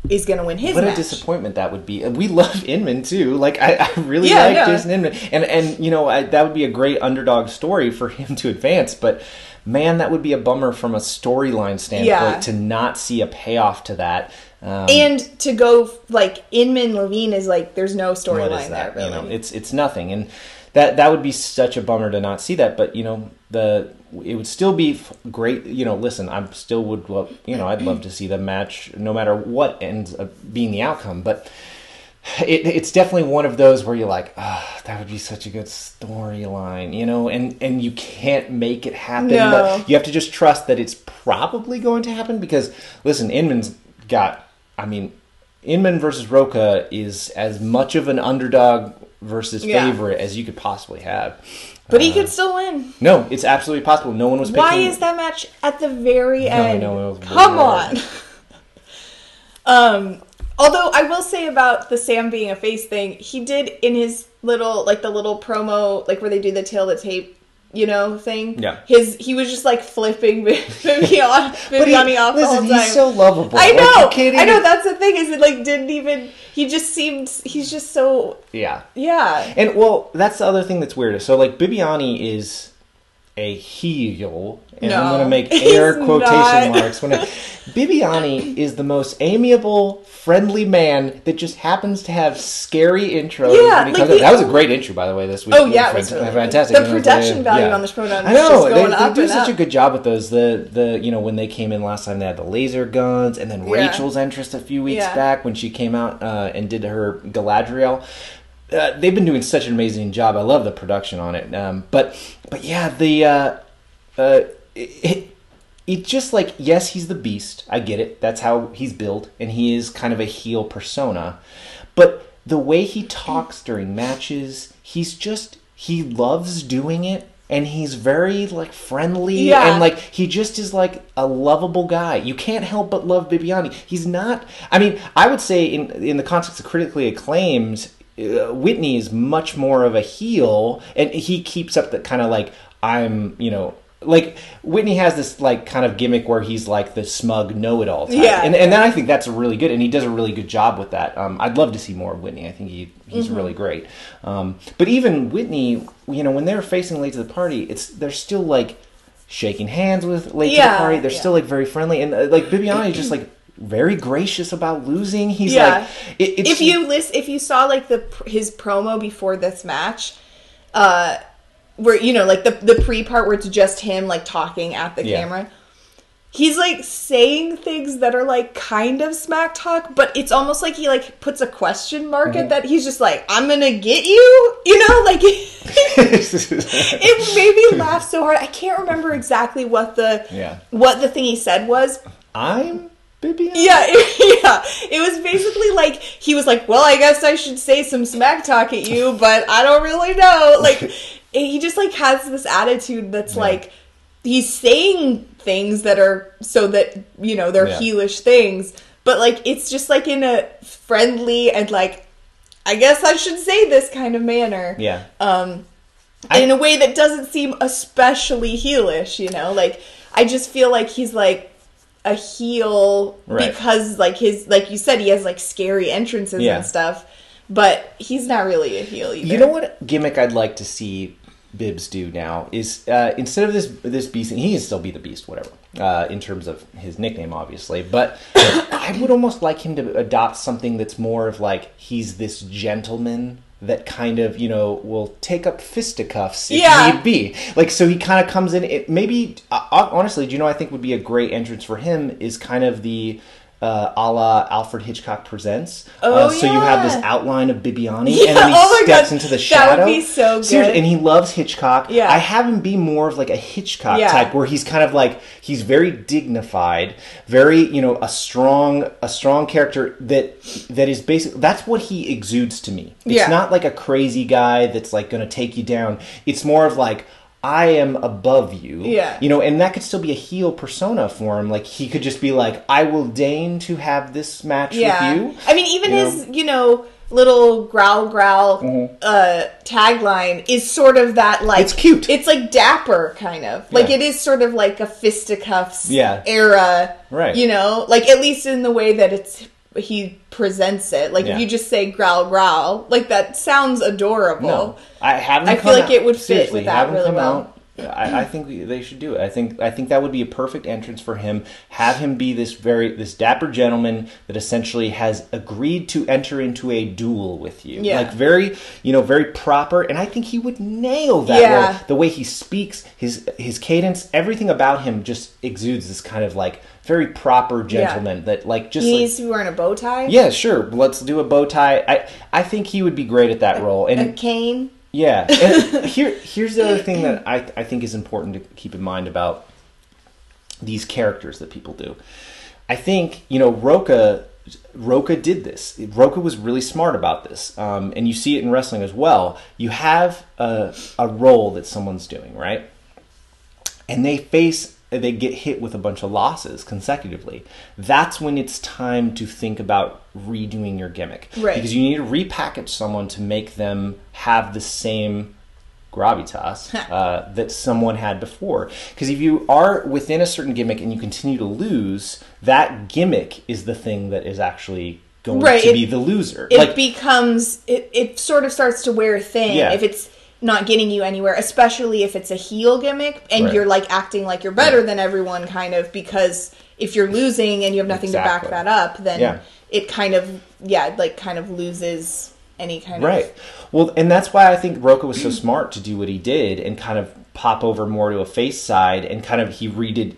is going to win his match. What a disappointment that would be. We love Inman, too. Like, I really like Jason Inman. And you know, that would be a great underdog story for him to advance, but man, that would be a bummer from a storyline standpoint to not see a payoff to that. And to go, like, Inman Levine is like, there's no storyline there. Really. You know, it's nothing. And that would be such a bummer to not see that. But, you know, it would still be great. You know, listen, I still would love, you know, I'd love to see the match no matter what ends up being the outcome. But it's definitely one of those where you're like, oh, that would be such a good storyline, you know, and you can't make it happen. No. But you have to just trust that it's probably going to happen because, listen, Inman's got, I mean, Inman versus Roka is as much of an underdog versus favorite as you could possibly have. But he could still win. No, it's absolutely possible. No one was picking. Why is that match at the very end? No, come on. Although I will say about the Sam being a face thing, he did in his little, like the little promo, like where they do the tail the tape, you know, thing. Yeah. He was just like flipping Bibbiani off the whole time. He's so lovable. I know. Like, I know. That's the thing is it like didn't even. He just seemed. He's just so. Yeah. Yeah. And well, that's the other thing that's weird. So like Bibbiani is a heel, and I'm going to make air quotation marks. Bibbiani is the most amiable, friendly man that just happens to have scary intros. Yeah, like that was a great intro, by the way, this week. Oh yeah, it was fantastic. The production value on this program. I know they do such a good job with those. The you know when they came in last time, they had the laser guns, and then Rachel's entrance a few weeks back when she came out and did her Galadriel. They've been doing such an amazing job. I love the production on it. But yeah, it just like, yes, he's the beast. I get it. That's how he's built. And he is kind of a heel persona. But the way he talks during matches, he loves doing it. And he's very, like, friendly. Yeah. And, like, he just is, like, a lovable guy. You can't help but love Bibbiani. He's not, I mean, I would say in the context of critically acclaimed, Whitney is much more of a heel, and he keeps up that kind of like I'm, you know, like Whitney has this like kind of gimmick where he's like the smug know-it-all type, and then I think that's really good, and he does a really good job with that. I'd love to see more of Whitney. I think he's really great. But even Whitney, you know, when they're facing late to the party, they're still like shaking hands with late to the party. They're still like very friendly, and like Bibbiani is just like very gracious about losing. He's like, if you saw like his promo before this match, where you know like the pre part where it's just him like talking at the camera, he's like saying things that are like kind of smack talk, but it's almost like he like puts a question mark at that. He's just like, I'm gonna get you, you know, like it made me laugh so hard. I can't remember exactly what the thing he said was. I'm Bibbiani? Yeah. It was basically like he was like, "Well, I guess I should say some smack talk at you, but I don't really know." Like he just like has this attitude that's like he's saying things that are so that you know they're heelish things, but like it's just like in a friendly and like I guess I should say this kind of manner. Yeah. In a way that doesn't seem especially heelish, you know. Like I just feel like he's like a heel because like his, like you said, he has like scary entrances and stuff, but he's not really a heel either. You know what gimmick I'd like to see Bibbs do now is instead of this beast, and he can still be the beast, whatever, in terms of his nickname, obviously, but I would almost like him to adopt something that's more of like, he's this gentleman that kind of, you know, will take up fisticuffs if need be. Like, so he kind of comes in, honestly, do you know, I think would be a great entrance for him is kind of the a la Alfred Hitchcock Presents. So you have this outline of Bibbiani, and then he steps into the shadow. That would be so good. Seriously, and he loves Hitchcock. Yeah. I have him be more of like a Hitchcock type, where he's kind of like, he's very dignified, very, you know, a strong character that is basically, that's what he exudes to me. It's not like a crazy guy that's like going to take you down. It's more of like, I am above you. Yeah. You know, and that could still be a heel persona for him. Like, he could just be like, I will deign to have this match with you. I mean, even his, you know, little growl mm-hmm. Tagline is sort of that, like... It's cute. It's like dapper, kind of. Like, it is sort of like a fisticuffs era. Right. You know? Like, at least in the way that it's... he presents it. Like, if you just say growl, like, that sounds adorable. No, I feel like it would fit with that really well. I think they should do it. I think that would be a perfect entrance for him. Have him be this dapper gentleman that essentially has agreed to enter into a duel with you. Yeah. Like, very, you know, very proper. And I think he would nail that role. The way he speaks, his cadence, everything about him just exudes this kind of like very proper gentleman that like just... He needs to be wearing a bow tie? Yeah, sure. Let's do a bow tie. I think he would be great at that role. And a cane? Yeah. And here's the other thing that I think is important to keep in mind about these characters that people do. I think, you know, Roka did this. Roka was really smart about this. And you see it in wrestling as well. You have a role that someone's doing, right? And they get hit with a bunch of losses consecutively. That's when it's time to think about redoing your gimmick. Right. Because you need to repackage someone to make them have the same gravitas that someone had before. Because if you are within a certain gimmick and you continue to lose, that gimmick is the thing that is actually going to be the loser. It becomes... It sort of starts to wear thin. Yeah. If it's not getting you anywhere, especially if it's a heel gimmick and you're like acting like you're better than everyone, kind of, because if you're losing and you have nothing to back that up, then it kind of loses any kind of... Well, and that's why I think Roka was so smart to do what he did and kind of pop over more to a face side, and kind of he redid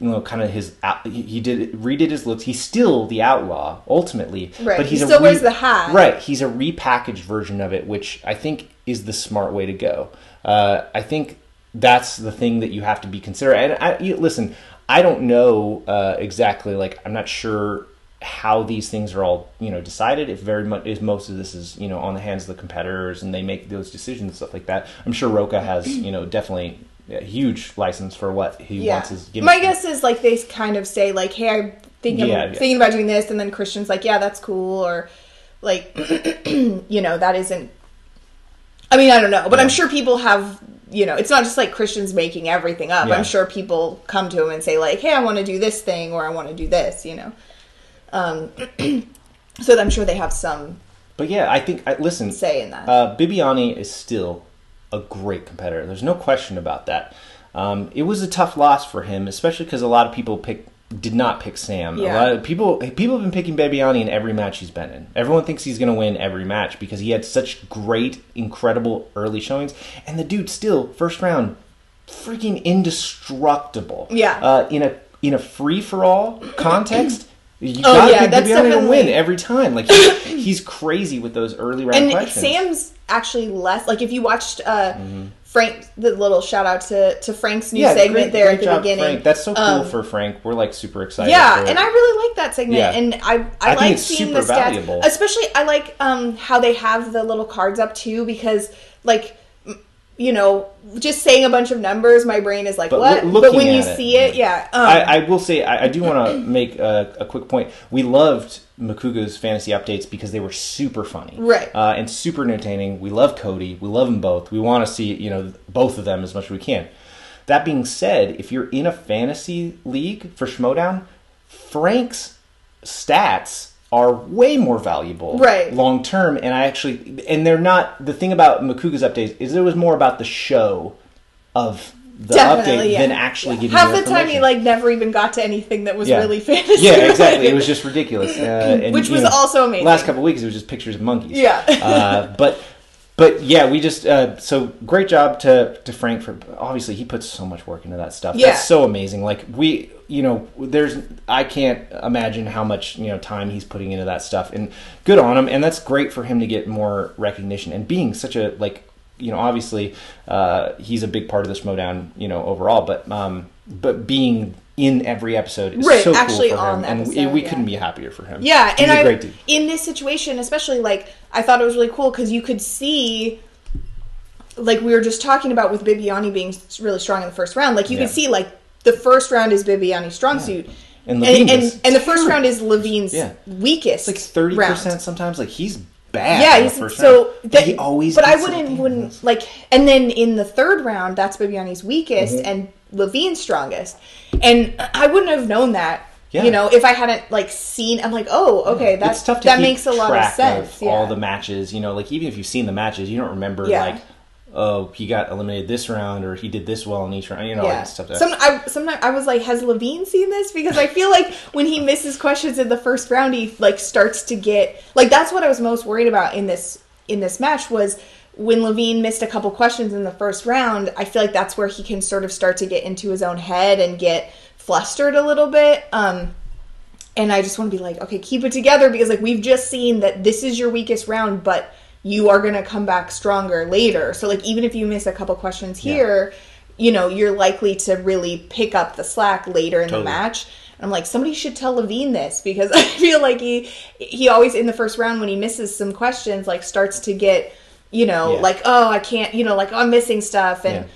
his looks. He's still the outlaw ultimately, right? But he still wears the hat, right? He's a repackaged version of it, which I think is the smart way to go. I think that's the thing that you have to be considerate. And listen, I don't know exactly. Like, I'm not sure how these things are all, you know, decided. If very much is most of this is, you know, on the hands of the competitors, and they make those decisions and stuff like that. I'm sure Roka has, you know, definitely a huge license for what he wants his gimmick. My guess is, like, they kind of say, like, hey, I'm thinking, thinking about doing this, and then Christian's like, yeah, that's cool, or like, you know, that isn't... I mean, I don't know, but I'm sure people have, you know, it's not just like Christian's making everything up. Yeah. I'm sure people come to him and say, like, hey, I want to do this thing, or I want to do this, you know. So I'm sure they have some... But yeah, I think, listen, say in that. Bibbiani is still a great competitor. There's no question about that. It was a tough loss for him, especially because a lot of people did not pick Sam. Yeah. A lot of people have been picking Bibbiani in every match he's been in. Everyone thinks he's going to win every match because he had such great, incredible early showings. And the dude still, first round, freaking indestructible. Yeah. In a free-for-all context... You gotta pick Bibbiani to win every time. Like, he's crazy with those early round questions. And Sam's actually less... Like, if you watched Frank, the little shout-out to Frank's new segment at the beginning. Frank. That's so cool for Frank. We're, like, super excited for it. And I really like that segment. Yeah. And I like seeing the stats. Valuable. Especially, I like how they have the little cards up, too, because, like... You know, just saying a bunch of numbers, my brain is like, what? But when you see it, I will say, I do want to make a quick point. We loved Makuga's fantasy updates because they were super funny. Right. And super entertaining. We love Cody. We love them both. We want to see, you know, both of them as much as we can. That being said, if you're in a fantasy league for Schmodown, Frank's stats are way more valuable long term, and they're not... the thing about Makuga's updates is there was more about the show of the update than actually giving you information. Half the time you like never even got to anything that was really fantasy. Yeah, exactly. It was just ridiculous, and, which was also amazing. Last couple of weeks it was just pictures of monkeys. But But yeah, we just so great job to Frank for obviously he puts so much work into that stuff. Yeah. That's so amazing. Like we, you know, there's I can't imagine how much time he's putting into that stuff, and good on him. And that's great for him to get more recognition and being such a obviously he's a big part of the Schmoedown overall, but being in every episode is right, so actually cool for him. And we couldn't be happier for him. Yeah, he's a great dude. In this situation, especially, I thought it was really cool because you could see, we were just talking about with Bibbiani being really strong in the first round. You could see, the first round is Bibbiani's strong suit. And the first round is Levine's weakest. It's 30% round. Sometimes. He's bad. Yeah, he always. But I wouldn't and then in the third round, that's Bibbiani's weakest and Levine's strongest, and I wouldn't have known that if I hadn't seen. I'm oh, okay, that's tough to that makes a lot of sense of all the matches, even if you've seen the matches you don't remember oh, he got eliminated this round or he did this well in each round, stuff like that. Sometimes I was has Levine seen this? Because I feel when he misses questions in the first round he starts to get that's what I was most worried about in this match was when Levine missed a couple questions in the first round, I feel that's where he can sort of start to get into his own head and get flustered a little bit. And I just want to be okay, keep it together because we've just seen that this is your weakest round, but you are going to come back stronger later. So even if you miss a couple questions here, you're likely to really pick up the slack later in the match. And I'm somebody should tell Levine this because I feel he always in the first round when he misses some questions, starts to get oh, I can't, oh, I'm missing stuff. And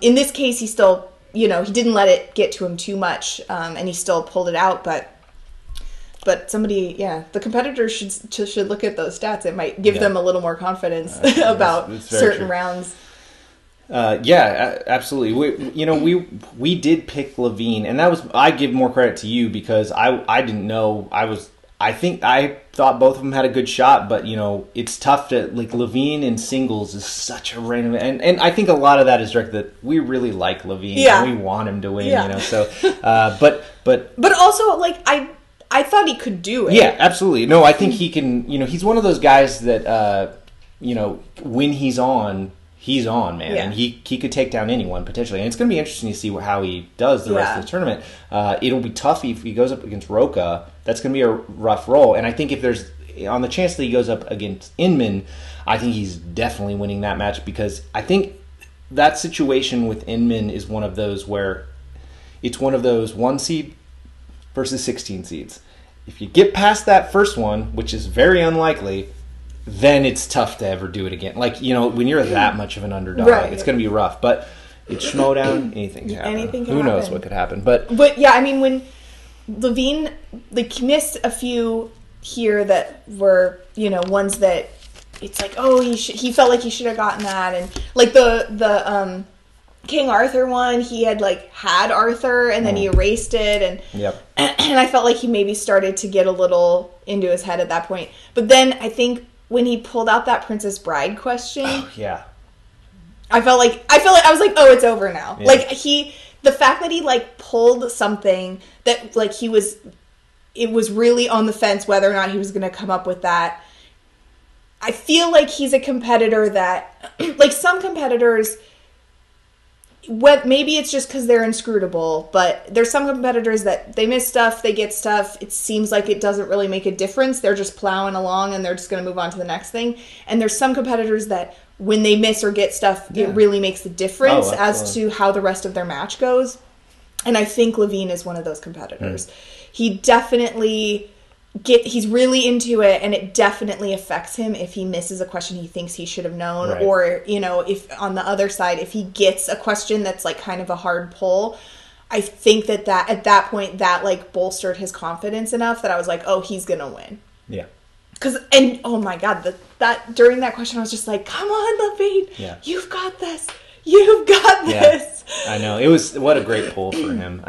in this case, he still, he didn't let it get to him too much, and he still pulled it out. But somebody, the competitors should look at those stats. It might give them a little more confidence about certain rounds. Absolutely. We did pick Levine, and that was, I give more credit to you because I didn't know I thought both of them had a good shot, but, it's tough to, Levine in singles is such a random... And I think a lot of that is direct that we really like Levine, and we want him to win, so... But also, I thought he could do it. Yeah, absolutely. No, I think he can, he's one of those guys that, when he's on, man. Yeah. And he could take down anyone, potentially. And it's going to be interesting to see how he does the rest of the tournament. It'll be tough if he goes up against Roka. That's going to be a rough role. And I think if there's, on the chance that he goes up against Inman, I think he's definitely winning that match because I think that situation with Inman is one of those where it's one of those 1 seed versus 16 seeds. If you get past that first one, which is very unlikely, then it's tough to ever do it again. When you're that much of an underdog, it's going to be rough. But it's Schmoedown, anything can happen. Who knows what could happen? But yeah, I mean, when Levine missed a few here that were ones that it's he felt he should have gotten that, and the King Arthur one he had had Arthur and then he erased it and I felt he maybe started to get a little into his head at that point, but then I think when he pulled out that Princess Bride question, I felt like I was oh, it's over now. The fact that he pulled something that it was really on the fence whether or not he was going to come up with that. I feel he's a competitor that some competitors, maybe it's just because they're inscrutable, but there's some competitors that they miss stuff, they get stuff. It seems it doesn't really make a difference. They're just plowing along and they're just going to move on to the next thing. And there's some competitors that when they miss or get stuff, it really makes a difference as to how the rest of their match goes. And I think Levine is one of those competitors. He definitely he's really into it, and it definitely affects him if he misses a question he thinks he should have known, or, if on the other side, if he gets a question that's kind of a hard pull. I think that at that point that bolstered his confidence enough that I was oh, he's going to win. Yeah. And oh my God, that during that question I was just come on, Levine, you've got this, you've got this. I know, it was what a great pull for him.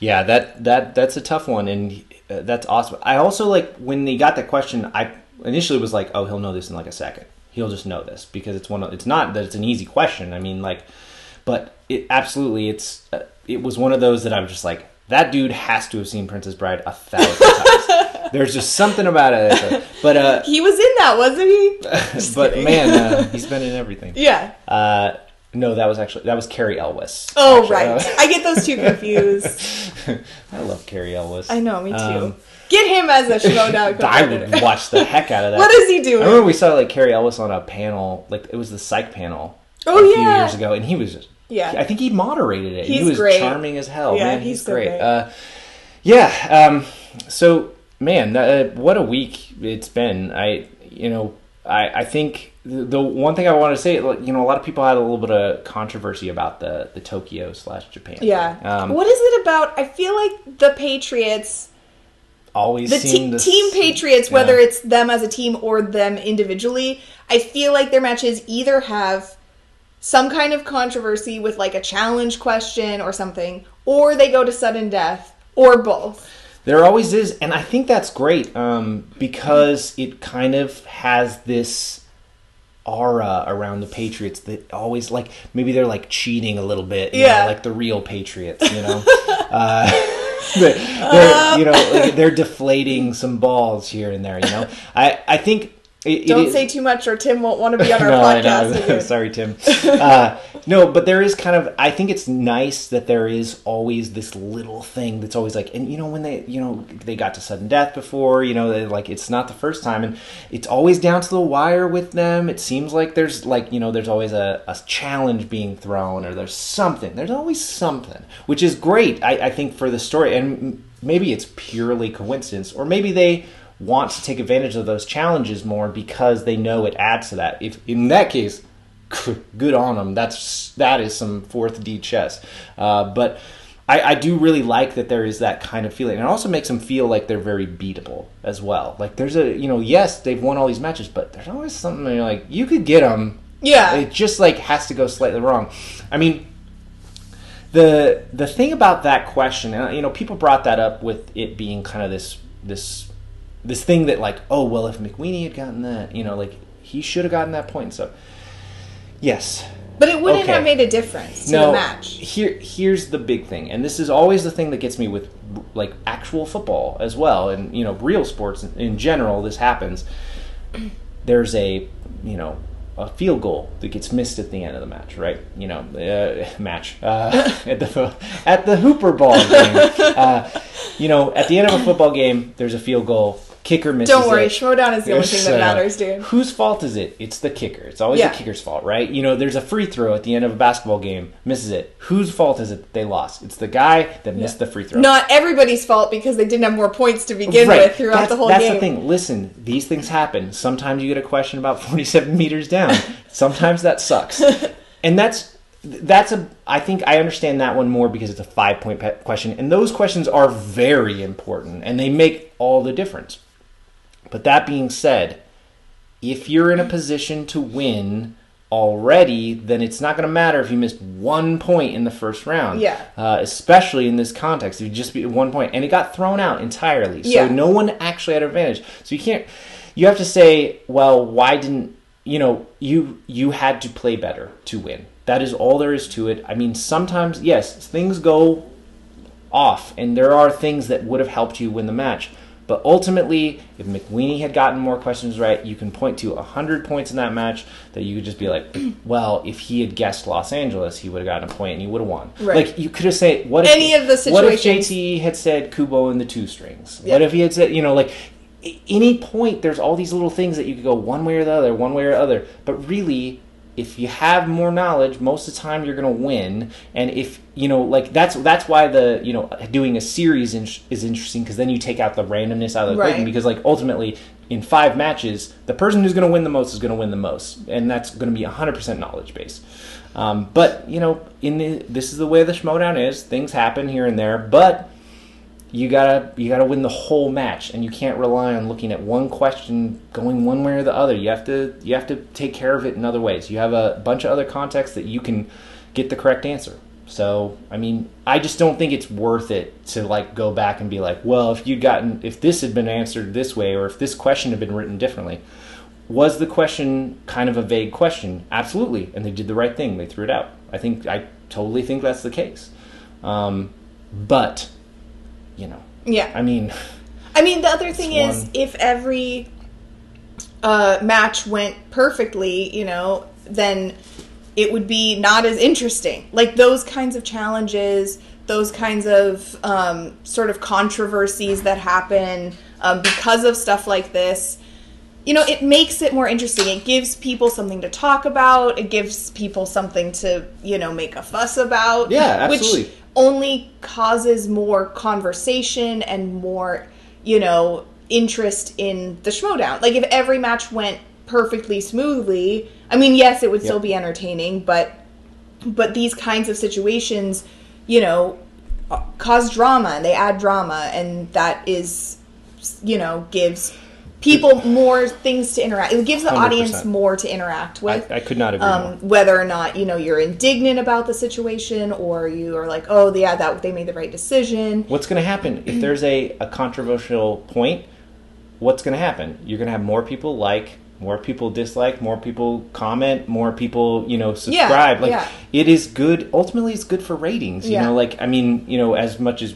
That's a tough one, and that's awesome. I also when they got that question, I initially was oh, he'll know this in a second. He'll just know this because it's it's not that it's an easy question. I mean but it absolutely it was one of those that I'm just that dude has to have seen Princess Bride 1,000 times. There's just something about it. But he was in that, wasn't he? But man, he's been in everything. Yeah. No, that was Cary Elwes. Oh, actually. Right. I get those two confused. I love Cary Elwes. I know, me too. Get him as a Schmoedown. I would watch the heck out of that. What is he doing? I remember we saw like Cary Elwes on a panel, like it was the psych panel a few years ago, and he was just I think he moderated it. He was great. Charming as hell. Yeah, man, he's so great. So man, what a week it's been. I think the one thing I wanted to say, like, you know, a lot of people had a little bit of controversy about the Tokyo/Japan. Yeah. What is it about? I feel like the Patriots always seem team Patriots, whether it's them as a team or them individually. I feel like their matches either have some kind of controversy with like a challenge question or something, or they go to sudden death, or both. There always is, and I think that's great because it kind of has this aura around the Patriots that always, like, maybe they're like cheating a little bit, you know, like the real Patriots, you know. They're, you know, like, they're deflating some balls here and there, you know. I think. Don't say too much, or Tim won't want to be on our podcast. No. Sorry, Tim. No, but there is kind of. I think it's nice that there is always this little thing that's always like, and you know, when they, you know, they got to sudden death before, you know, like it's not the first time, and it's always down to the wire with them. It seems like there's like, you know, there's always a challenge being thrown, or there's something. There's always something, which is great. I think for the story, and maybe it's purely coincidence, or maybe they want to take advantage of those challenges more because they know it adds to that. If in that case, good on them. That is some 4th D chess. But I do really like that there is that kind of feeling, and it also makes them feel like they're very beatable as well. Like there's a, you know, yes, they've won all these matches, but there's always something that you're like, you could get them. Yeah, it just like has to go slightly wrong. I mean, the thing about that question, and you know, people brought that up with it being kind of this thing that like, oh, well, if McWeeney had gotten that, you know, like he should have gotten that point and stuff. Yes. But it wouldn't have made a difference to the match. Here's the big thing. And this is always the thing that gets me with like actual football as well. And, you know, real sports in general, this happens. There's a, you know, a field goal that gets missed at the end of the match, right? You know, at the Hooper ball game. You know, at the end of a football game, there's a field goal. Kicker misses. Don't worry, Schmoedown is the only thing that matters, dude. Whose fault is it? It's the kicker. It's always the kicker's fault, right? You know, there's a free throw at the end of a basketball game, misses it. Whose fault is it that they lost? It's the guy that missed the free throw. Not everybody's fault because they didn't have more points to begin with throughout the whole game. That's the thing. Listen, these things happen. Sometimes you get a question about 47 meters down. Sometimes that sucks. And that's a, I think I understand that one more because it's a 5-point question. And those questions are very important and they make all the difference. But that being said, if you're in a position to win already, then it's not going to matter if you missed 1 point in the first round. Yeah. Especially in this context, if you just beat 1 point. And it got thrown out entirely. So no one actually had an advantage. So you have to say, well, why didn't, you know, you had to play better to win. That is all there is to it. I mean, sometimes, yes, things go off and there are things that would have helped you win the match. But ultimately, if McWeeney had gotten more questions right, you can point to 100 points in that match that you could just be like, well, if he had guessed Los Angeles, he would have gotten a point and he would have won. Right. Like, you could have said, what if JTE had said Kubo and the two strings? Yeah. What if he had said, you know, like, any point, there's all these little things that you could go one way or the other, one way or the other. But really, if you have more knowledge, most of the time you're going to win. And if, you know, like that's why the, you know, doing a series is interesting because then you take out the randomness out of the equation because like ultimately in 5 matches, the person who's going to win the most is going to win the most. And that's going to be 100% knowledge based. But, you know, this is the way the Schmoedown is. Things happen here and there, but you gotta win the whole match, and you can't rely on looking at one question going one way or the other. You have to take care of it in other ways. You have a bunch of other contexts that you can get the correct answer. So I mean, I just don't think it's worth it to like go back and be like, well, if this had been answered this way, or if this question had been written differently, was the question kind of a vague question? Absolutely, and they did the right thing. They threw it out. I totally think that's the case, but. You know. Yeah. I mean, I mean, the other thing is, if every match went perfectly, you know, then it would be not as interesting. Like, those kinds of challenges, those kinds of sort of controversies that happen because of stuff like this, you know, it makes it more interesting. It gives people something to talk about. It gives people something to, you know, make a fuss about. Yeah, absolutely. Which only causes more conversation and more, you know, interest in the Schmoedown. Like, if every match went perfectly smoothly, I mean, yes, it would still be entertaining, but these kinds of situations, you know, cause drama, and they add drama, and that is, you know, gives people more things to interact. It gives the 100%. Audience more to interact with. I could not agree more. Whether or not, you know, you're indignant about the situation, or you are like, oh, yeah, that they made the right decision. What's going to happen if there's a controversial point? What's going to happen? You're going to have more people like, more people dislike, more people comment, more people, you know, subscribe. Yeah, like, it is good. Ultimately, it's good for ratings. You know, like, I mean, you know, as much as,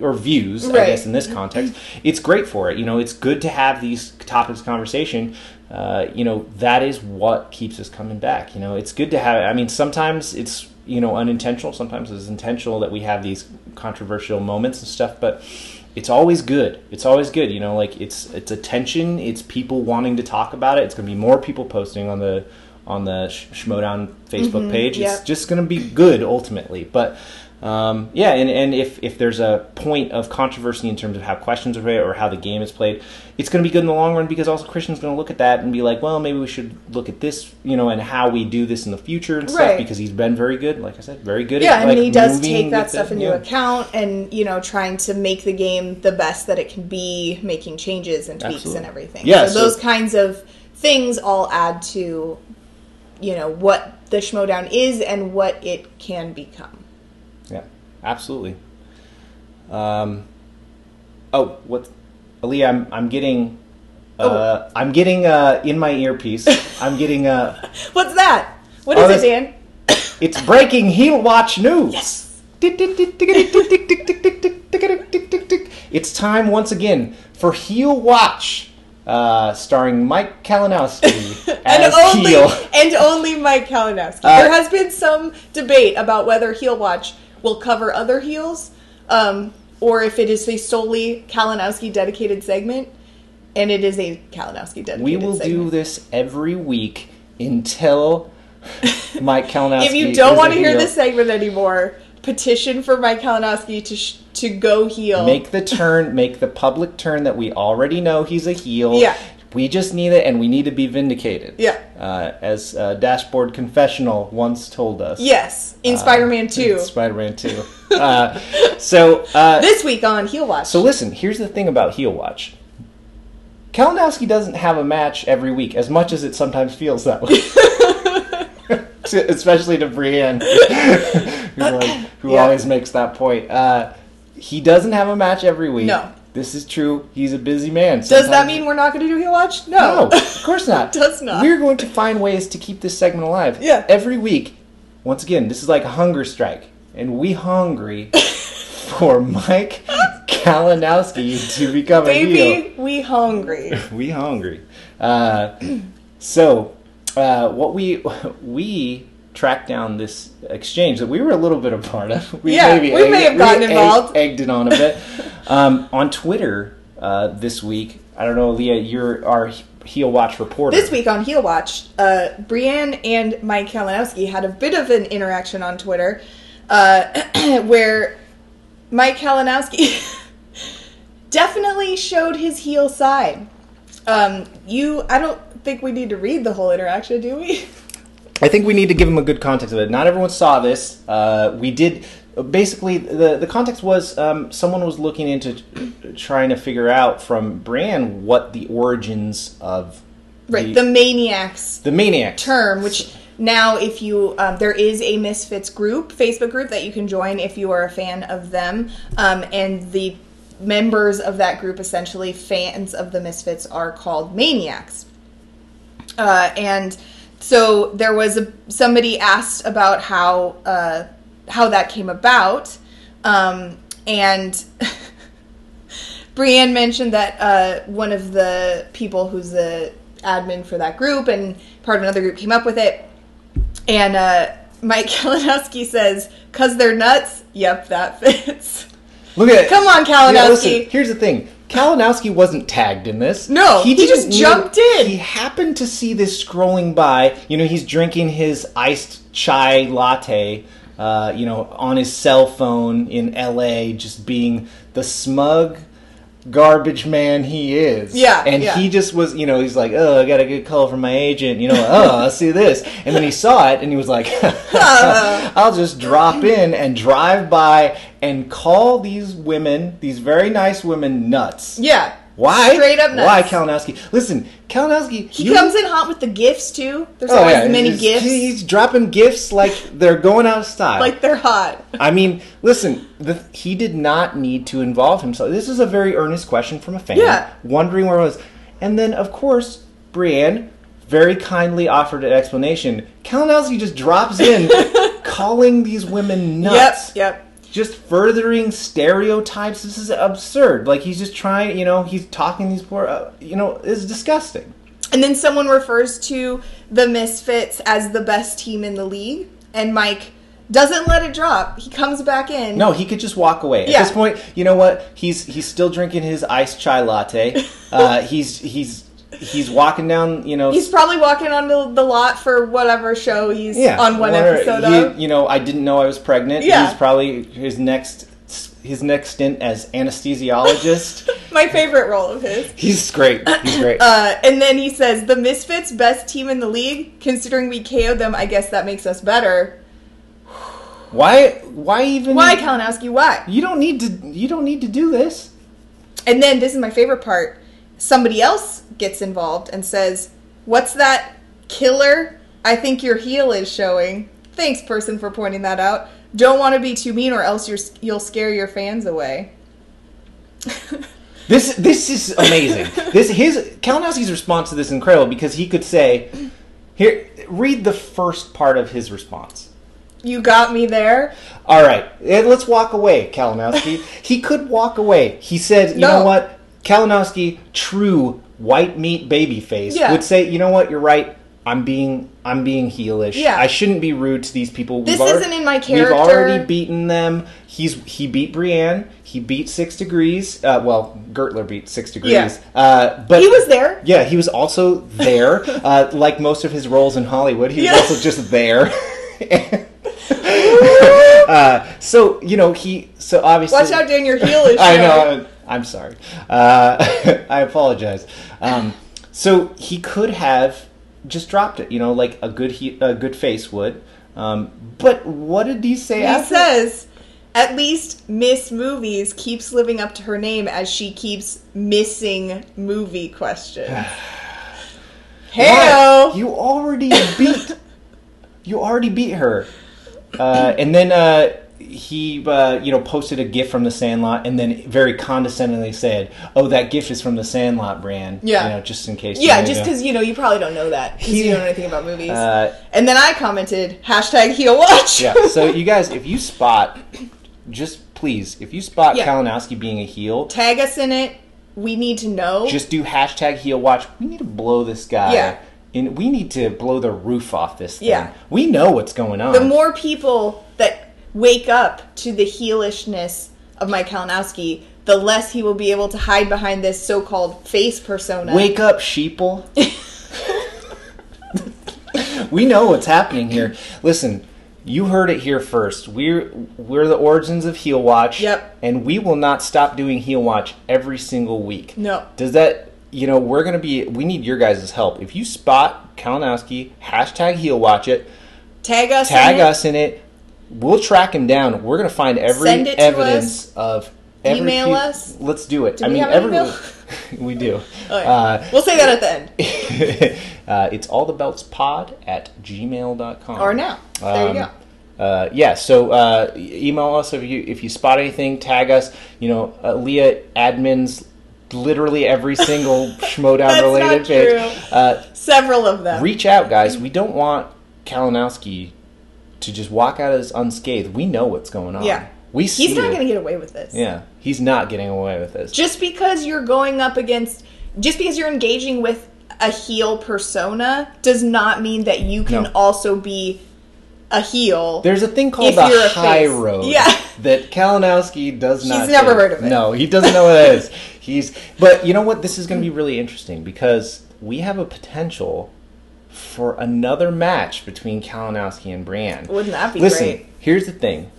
or views, I guess, in this context, it's great for it. You know, it's good to have these topics of conversation. You know, that is what keeps us coming back. You know, it's good to have, I mean, sometimes it's, you know, unintentional. Sometimes it's intentional that we have these controversial moments and stuff, but it's always good. It's always good. You know, like, it's attention. It's people wanting to talk about it. It's going to be more people posting on the Schmoedown Facebook page. It's just going to be good ultimately. But yeah, and if there's a point of controversy in terms of how questions are played or how the game is played, it's going to be good in the long run, because also Christian's going to look at that and be like, well, maybe we should look at this, you know, and how we do this in the future and stuff, because he's been very good, like I said, very good at, like, and he does take that stuff into account and, you know, trying to make the game the best that it can be, making changes and tweaks and everything. Yeah, so those kinds of things all add to, you know, what the Schmoedown is and what it can become. Absolutely. Oh, what, Aaliyah? I'm getting, I'm getting in my earpiece. I'm getting What's that? What is it, Dan? It's breaking Heel Watch news. Yes. It's time once again for Heel Watch. Starring Mike Kalinowski as Heel. And only Mike Kalinowski. There has been some debate about whether Heel Watch will cover other heels, or if it is a solely Kalinowski dedicated segment, and it is a Kalinowski dedicated segment. We will do this every week until Mike Kalinowski. If you don't want to hear this segment anymore, petition for Mike Kalinowski to go heel. Make the turn, make the public turn that we already know he's a heel. Yeah. We just need it, and we need to be vindicated. Yeah. As Dashboard Confessional once told us. Yes, in Spider-Man 2. Spider-Man 2. This week on Heel Watch. So listen, here's the thing about Heel Watch. Kalinowski doesn't have a match every week, as much as it sometimes feels that way. Especially to Brianne, who always makes that point. He doesn't have a match every week. No. This is true. He's a busy man. Sometimes. Does that mean we're not going to do Heel Watch? No. No, of course not. It does not. We're going to find ways to keep this segment alive. Yeah. Every week. Once again, this is like a hunger strike. And we hungry for Mike Kalinowski to become a heel. Baby, we hungry. We hungry. What we tracked down this exchange that we were a little bit a part of. We may have gotten involved. Egged it on a bit. On Twitter this week, I don't know, Leah, you're our Heel Watch reporter. This week on Heel Watch, Brianne and Mike Kalinowski had a bit of an interaction on Twitter where Mike Kalinowski definitely showed his heel side. I don't think we need to read the whole interaction, do we? I think we need to give him a good context of it. Not everyone saw this. We did. Basically, the context was someone was looking into trying to figure out from Brianne what the origins of the maniacs term. Which now, if you there is a Misfits group, Facebook group that you can join if you are a fan of them, and the members of that group, essentially fans of the Misfits, are called maniacs, and. So there was somebody asked about how that came about, and Brianne mentioned that one of the people who's the admin for that group and part of another group came up with it. And Mike Kalinowski says, "'Cause they're nuts." Yep, that fits. Look at it. Come on, Kalinowski. Yeah, listen, here's the thing. Kalinowski wasn't tagged in this. No, he just jumped in. He happened to see this scrolling by. You know, he's drinking his iced chai latte, on his cell phone in L.A., just being the smug garbage man he is. Yeah, and he just was, he's like, oh, I got a good call from my agent, oh, I'll see this. And then he saw it, and he was like, I'll just drop in and drive by and call these women, these very nice women, nuts. Yeah. Why? Straight up nuts. Why, Kalinowski? Listen, Kalinowski... He comes in hot with the gifts, too. There's always many gifts. He's dropping gifts like they're going out of style. Like they're hot. I mean, listen, he did not need to involve himself. This is a very earnest question from a fan. Yeah. Wondering where it was. And then, of course, Brianne very kindly offered an explanation. Kalinowski just drops in calling these women nuts. Yep. Just furthering stereotypes. This is absurd. Like, he's just trying, he's talking these poor, it's disgusting. And then someone refers to the Misfits as the best team in the league, and Mike doesn't let it drop. He comes back in. No, he could just walk away. Yeah. At this point, you know what? He's still drinking his iced chai latte. He's walking down, He's probably walking on the lot for whatever show he's on one episode of. I didn't know I was pregnant. Yeah. He's probably his next stint as anesthesiologist. My favorite role of his. He's great. And then he says, the Misfits, best team in the league. Considering we KO'd them, I guess that makes us better. Why even? Why, Kalinowski? Why? You don't need to do this. And then this is my favorite part. Somebody else gets involved and says, what's that killer? I think your heel is showing. Thanks, person, for pointing that out. Don't want to be too mean or else you'll scare your fans away. This is amazing. Kalinowski's response to this is incredible because he could say, read the first part of his response. You got me there. All right. Let's walk away, Kalinowski. He could walk away. He said, you know what? Kalinowski, true white meat baby face, would say, you know what, you're right, I'm being heelish. Yeah. I shouldn't be rude to these people. This isn't in my character. We've already beaten them. He beat Brianne. He beat 6 Degrees. Gertler beat 6 Degrees. Yeah. But he was there. Yeah, he was also there. Like most of his roles in Hollywood, he was also just there. So obviously... Watch out, Dan, your heel is showing. I know. I'm sorry. I apologize. So he could have just dropped it, like a good face would. But what did he say after? He says, at least Miss Movies keeps living up to her name as she keeps missing movie questions. Hey-o! You already beat... You already beat her. And then he, posted a GIF from the Sandlot and then very condescendingly said, oh, that GIF is from the Sandlot brand. Yeah. Just in case. Yeah, just because, you probably don't know that because you don't know anything about movies. And then I commented, hashtag heel watch. Yeah, so you guys, if you spot, Kalinowski being a heel. Tag us in it. We need to know. Just do hashtag heel watch. We need to blow this guy. Yeah. And we need to blow the roof off this thing. Yeah. We know what's going on. The more people that wake up to the heelishness of Mike Kalinowski, the less he will be able to hide behind this so-called face persona. Wake up, sheeple. We know what's happening here. Listen, you heard it here first. We're the origins of Heel Watch. Yep. And we will not stop doing Heel Watch every single week. No. Does that... we need your guys' help. If you spot Kalinowski, hashtag heel watch it. Tag us in it. We'll track him down. We're going to find every evidence of every... Email us? Let's do it. We do. Right. We'll say that at the end. It's allthebeltspod@gmail.com. Or now. There you go. Email us if you spot anything. Tag us. Leah admins... literally every single Schmoedown related page. Several of them. Reach out, guys. We don't want Kalinowski to just walk out of this unscathed. We know what's going on. Yeah. He's not going to get away with this. Yeah, he's not getting away with this. Just because you're going up against... Just because you're engaging with a heel persona does not mean that you can also be a heel. There's a thing called the high road that Kalinowski does not... He's never heard of it. No, he doesn't know what it is. But you know what? This is going to be really interesting because we have a potential for another match between Kalinowski and Brianne. Wouldn't that be great? Listen, here's the thing.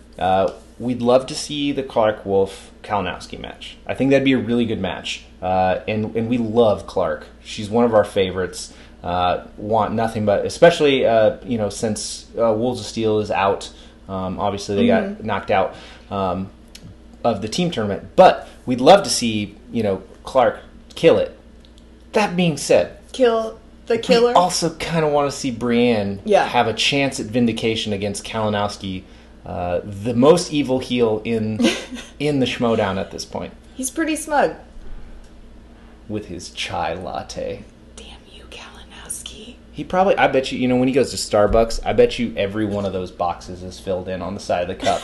We'd love to see the Clark Wolf Kalinowski match. I think that'd be a really good match. And we love Clark. She's one of our favorites. Want nothing but, especially since Wolves of Steel is out. Obviously they got knocked out of the team tournament. But we'd love to see Clark kill it. That being said, kill the killer. We also kind of want to see Brianne have a chance at vindication against Kalinowski. The most evil heel in the Schmodown at this point. He's pretty smug. With his chai latte. Damn you, Kalinowski. He probably, I bet you, when he goes to Starbucks, I bet you every one of those boxes is filled in on the side of the cup.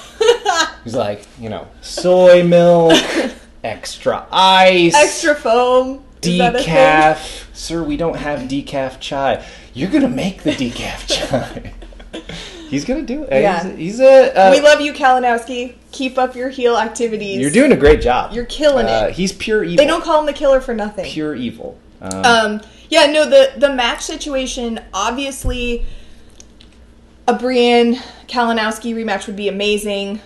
He's like, soy milk, extra ice. Extra foam. Decaf. Sir, we don't have decaf chai. You're going to make the decaf chai. He's going to do it. Yeah. He's we love you, Kalinowski. Keep up your heel activities. You're doing a great job. You're killing it. He's pure evil. They don't call him the killer for nothing. Pure evil. The match situation, obviously, a Brianne-Kalinowski rematch would be amazing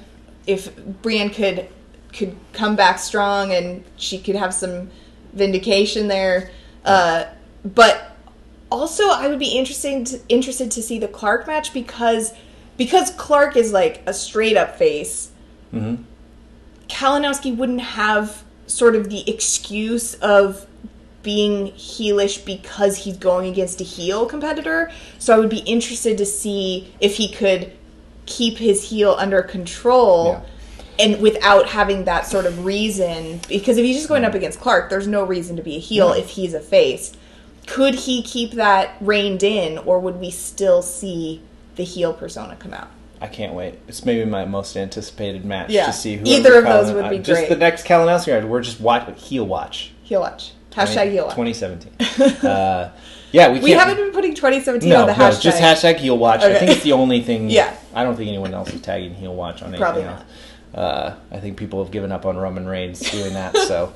if Brianne could come back strong and she could have some vindication there. But... Also, I would be interested to see the Clark match because Clark is like a straight up face. Mm-hmm. Kalinowski wouldn't have sort of the excuse of being heelish because he's going against a heel competitor. So I would be interested to see if he could keep his heel under control and without having that sort of reason. Because if he's just going up against Clark, there's no reason to be a heel if he's a face. Could he keep that reined in, or would we still see the heel persona come out? I can't wait. It's maybe my most anticipated match to see who. Either of those would be great. Just the next Kalinowski match. We're just HEEL WATCH. HEEL WATCH. Hashtag HEEL WATCH. 2017. We haven't been putting 2017 on the hashtag. No, just hashtag HEEL WATCH. Okay. I think it's the only thing. I don't think anyone else is tagging HEEL WATCH on probably anything else. I think people have given up on Roman Reigns doing that. So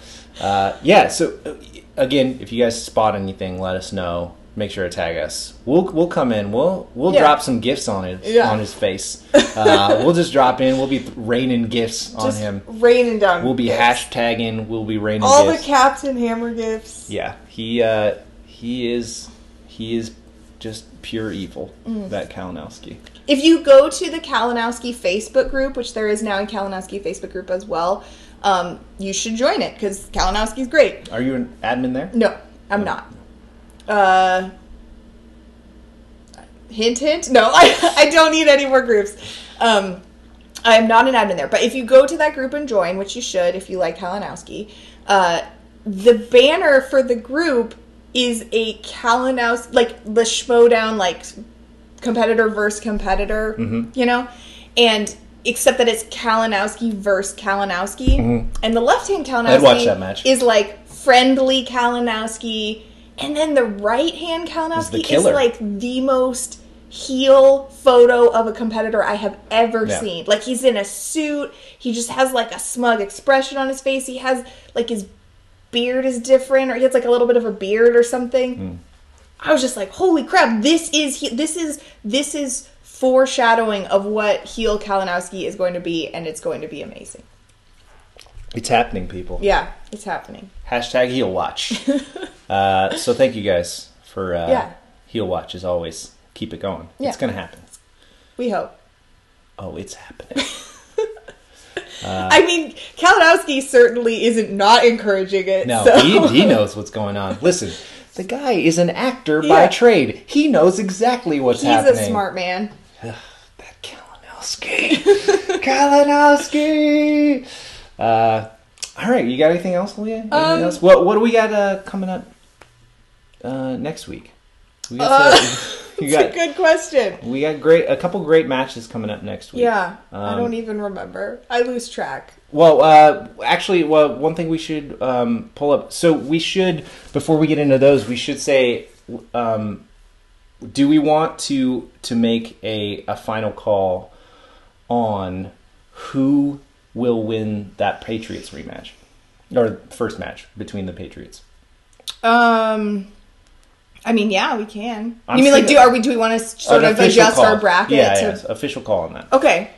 again, if you guys spot anything, let us know. Make sure to tag us. We'll come in. We'll drop some gifts on it on his face. We'll just drop in. We'll be raining gifts on him. Raining down. We'll be hashtagging. We'll be raining all gifts. The Captain Hammer gifts. Yeah, he is just pure evil. That Kalinowski. If you go to the Kalinowski Facebook group, which there is now a Kalinowski Facebook group as well. You should join it because Kalinowski's great. Are you an admin there? No, I'm not. Hint, hint. No, I don't need any more groups. I'm not an admin there. But if you go to that group and join, which you should if you like Kalinowski, the banner for the group is a Kalinowski, like the Schmodown, like competitor versus competitor, and... Except that it's Kalinowski versus Kalinowski. Mm-hmm. And the left-hand Kalinowski is like friendly Kalinowski. And then the right-hand Kalinowski is like the most heel photo of a competitor I have ever seen. Like he's in a suit. He just has like a smug expression on his face. He has like his beard is different or he has like a little bit of a beard or something. Mm. I was just like, holy crap, this is foreshadowing of what heel Kalinowski is going to be, and it's going to be amazing. It's happening, people. Yeah, it's happening. Hashtag HEEL WATCH. So thank you guys for HEEL WATCH as always. Keep it going. Yeah. It's going to happen. We hope. Oh, it's happening. I mean, Kalinowski certainly isn't not encouraging it. No, so. He knows what's going on. Listen, the guy is an actor by trade. He knows exactly what's happening. He's a smart man. That Kalinowski. Kalinowski! All right, you got anything else, Leah? Anything else? What do we got coming up next week? We got That's a good question. We got a couple great matches coming up next week. Yeah, I don't even remember. I lose track. Well, actually, one thing we should pull up. So we should, before we get into those, we should say, do we want to make a final call on who will win that Patriots rematch? Or first match between the Patriots. I mean, yeah, we can. You mean like do we want to sort of adjust our bracket? Yeah, official call on that. Okay.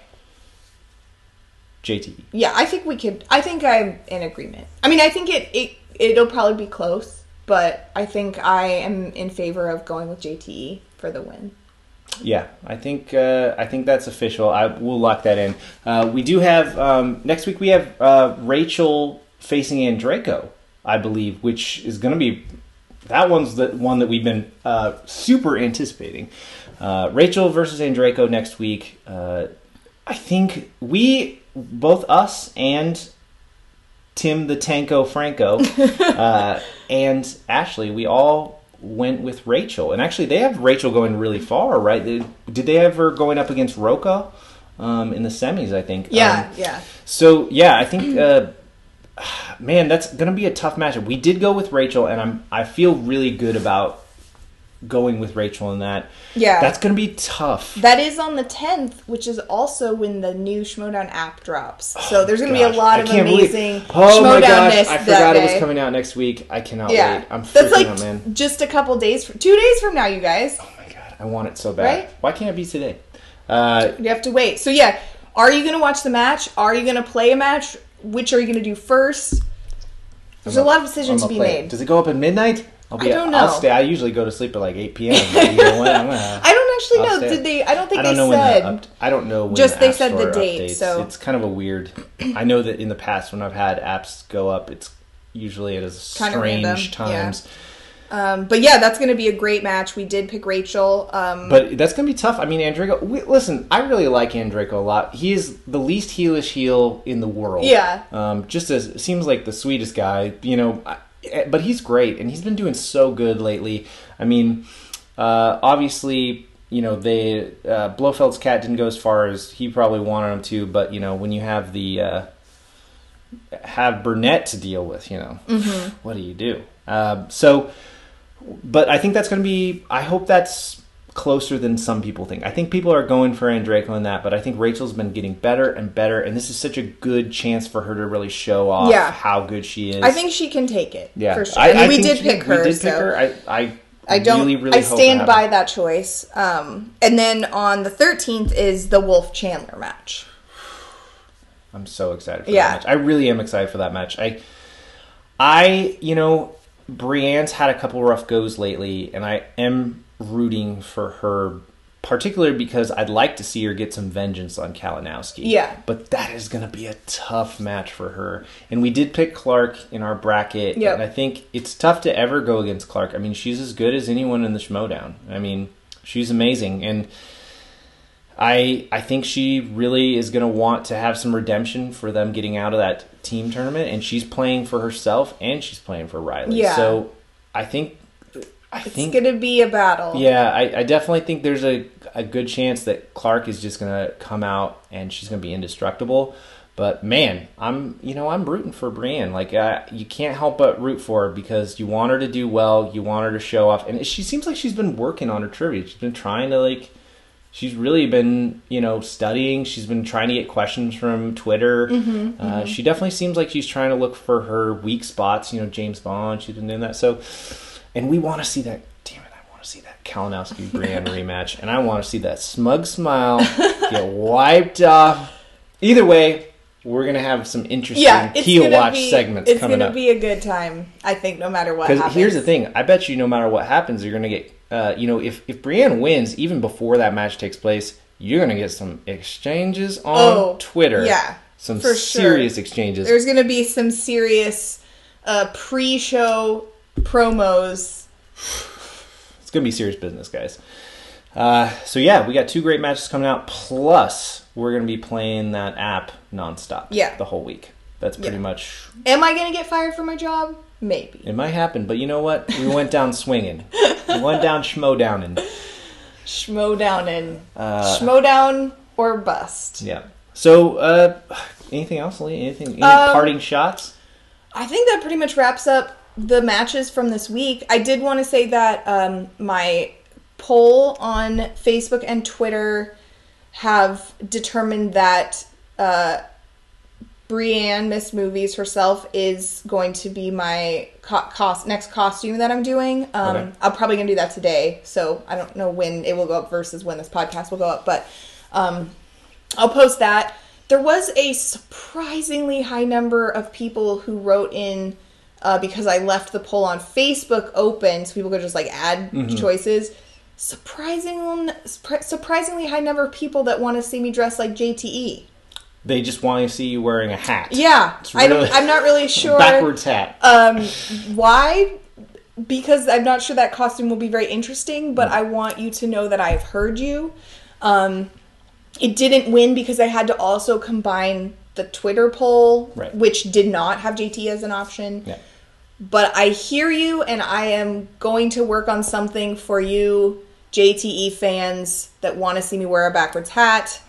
JTE. Yeah, I think we could. I think I'm in agreement. I mean, I think it'll probably be close, but I think I am in favor of going with JTE for the win. Yeah, I think that's official. I will lock that in. We do have next week. We have Rachel facing Andrejko, I believe, which is going to be that one's the one that we've been super anticipating. Rachel versus Andrejko next week. I think both us and Tim the Tanko Franco and Ashley, we all went with Rachel. And actually, they have Rachel going really far, right? Did they ever going up against Roka in the semis, I think? Yeah, yeah. So, yeah, I think... man, that's going to be a tough matchup. We did go with Rachel, and I feel really good about going with Rachel in that. Yeah. That's going to be tough. That is on the 10th, which is also when the new Schmoedown app drops. So there's going to be a lot of amazing Schmoedownness. Oh, my gosh. I forgot it was coming out next week. I cannot wait. I'm freaking out, man. That's like just a couple days, 2 days from now, you guys. Oh, my God. I want it so bad. Right? Why can't it be today? You have to wait. So, yeah, are you going to watch the match? Are you going to play a match? Which are you going to do first? There's a lot of decisions to be made. Does it go up at midnight? I don't know. I'll stay. I usually go to sleep at like 8 p.m. But you know what? I don't actually know. Did they? I don't think they said. I don't know. When just they said the date. Updates. So it's kind of a weird. I know that in the past when I've had apps go up, it's usually at strange times. Yeah. But yeah, that's going to be a great match. We did pick Rachel. But that's going to be tough. I mean, Andrejko, listen, I really like Andrejko a lot. He is the least heelish heel in the world. Yeah. Seems like the sweetest guy, you know, but he's great and he's been doing so good lately. I mean, obviously, you know, Blofeld's cat didn't go as far as he probably wanted him to, but you know, when you have have Burnett to deal with, you know, what do you do? But I think that's going to be, I hope that's closer than some people think. I think people are going for Andrejko in that, but I think Rachel's been getting better and better, and this is such a good chance for her to really show off how good she is. I think she can take it, for sure. We did pick her. I really hope I stand by that choice. And then on the 13th is the Wolf-Chandler match. I'm so excited for that match. I really am excited for that match. Brianne's had a couple rough goes lately, and I am rooting for her, particularly because I'd like to see her get some vengeance on Kalinowski. Yeah. But that is going to be a tough match for her. And we did pick Clark in our bracket, and I think it's tough to ever go against Clark. I mean, she's as good as anyone in the Schmoedown. I mean, she's amazing, and I think she really is going to want to have some redemption for them getting out of that team tournament, and she's playing for herself and she's playing for Riley. Yeah. So I think it's going to be a battle. Yeah, I definitely think there's a good chance that Clark is just going to come out and she's going to be indestructible. But man, I'm rooting for Brianne. Like you can't help but root for her because you want her to do well, you want her to show off, and she seems like she's been working on her trivia. She's been trying to She's really been, studying. She's been trying to get questions from Twitter. She definitely seems like she's trying to look for her weak spots. James Bond, she's been doing that. So, and we want to see that. Damn it, I want to see that Kalinowski-Brianne rematch. And I want to see that smug smile get wiped off. Either way, we're going to have some interesting heel watch segments coming up. It's going to be a good time, I think, no matter what happens. Because here's the thing. I bet you no matter what happens, you're going to get... if Brianne wins, even before that match takes place, you're going to get some exchanges on Twitter. Yeah, some serious exchanges. There's going to be some serious pre-show promos. It's going to be serious business, guys. We got two great matches coming out. Plus, we're going to be playing that app nonstop the whole week. That's pretty much... Am I going to get fired from my job? Maybe. It might happen, but you know what? We went down swinging. We went down schmoedowning. Schmoedown in. Schmoedown or bust. Yeah. So, anything else, Lee? Any parting shots? I think that pretty much wraps up the matches from this week. I did want to say that my poll on Facebook and Twitter have determined that Brianne, Miss Movies herself, is going to be my next costume that I'm doing. Okay. I'm probably going to do that today, so I don't know when it will go up versus when this podcast will go up, but I'll post that. There was a surprisingly high number of people who wrote in because I left the poll on Facebook open, so people could just like add choices. Surprisingly high number of people that want to see me dressed like JTE. They just want to see you wearing a hat. Yeah, really, I'm not really sure. Backwards hat. Why? Because I'm not sure that costume will be very interesting, but I want you to know that I've heard you. It didn't win because I had to also combine the Twitter poll, right, which did not have JT as an option. Yeah. But I hear you, and I am going to work on something for you, JTE fans that want to see me wear a backwards hat.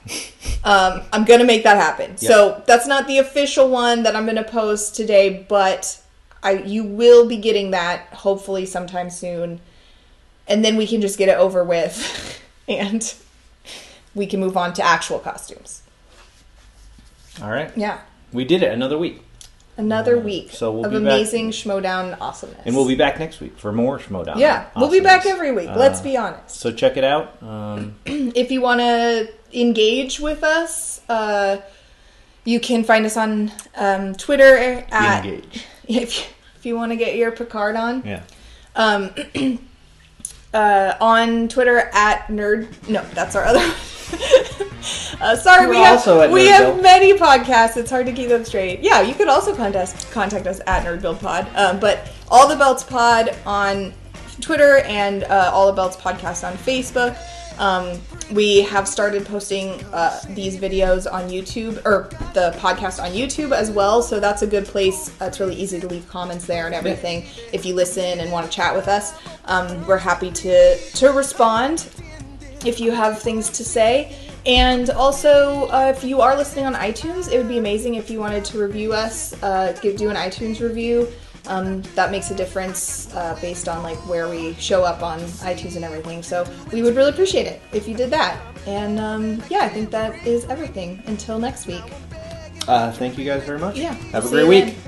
I'm going to make that happen. Yeah. So that's not the official one that I'm going to post today, but you will be getting that hopefully sometime soon. And then we can just get it over with, and we can move on to actual costumes. All right. Yeah. We did it. Another week. Another week of amazing Schmoedown awesomeness. And we'll be back next week for more Schmoedown. Yeah, awesomeness. We'll be back every week. Let's be honest. So check it out. If you want to engage with us, you can find us on Twitter. At, engage. If you want to get your Picard on. Yeah. On Twitter at nerd. No, that's our other one. Sorry, we have many podcasts. It's hard to keep them straight. Yeah, you could also contact us at NerdBuildPod. But All The Belts Pod on Twitter and All The Belts Podcast on Facebook. We have started posting these videos on YouTube, or the podcast on YouTube as well, so that's a good place. It's really easy to leave comments there and everything. If you listen and want to chat with us, we're happy to respond if you have things to say. And also, if you are listening on iTunes, it would be amazing if you wanted to review us, do an iTunes review. That makes a difference based on like where we show up on iTunes and everything. So we would really appreciate it if you did that. And I think that is everything. Until next week. Thank you guys very much. Yeah. Have a great week.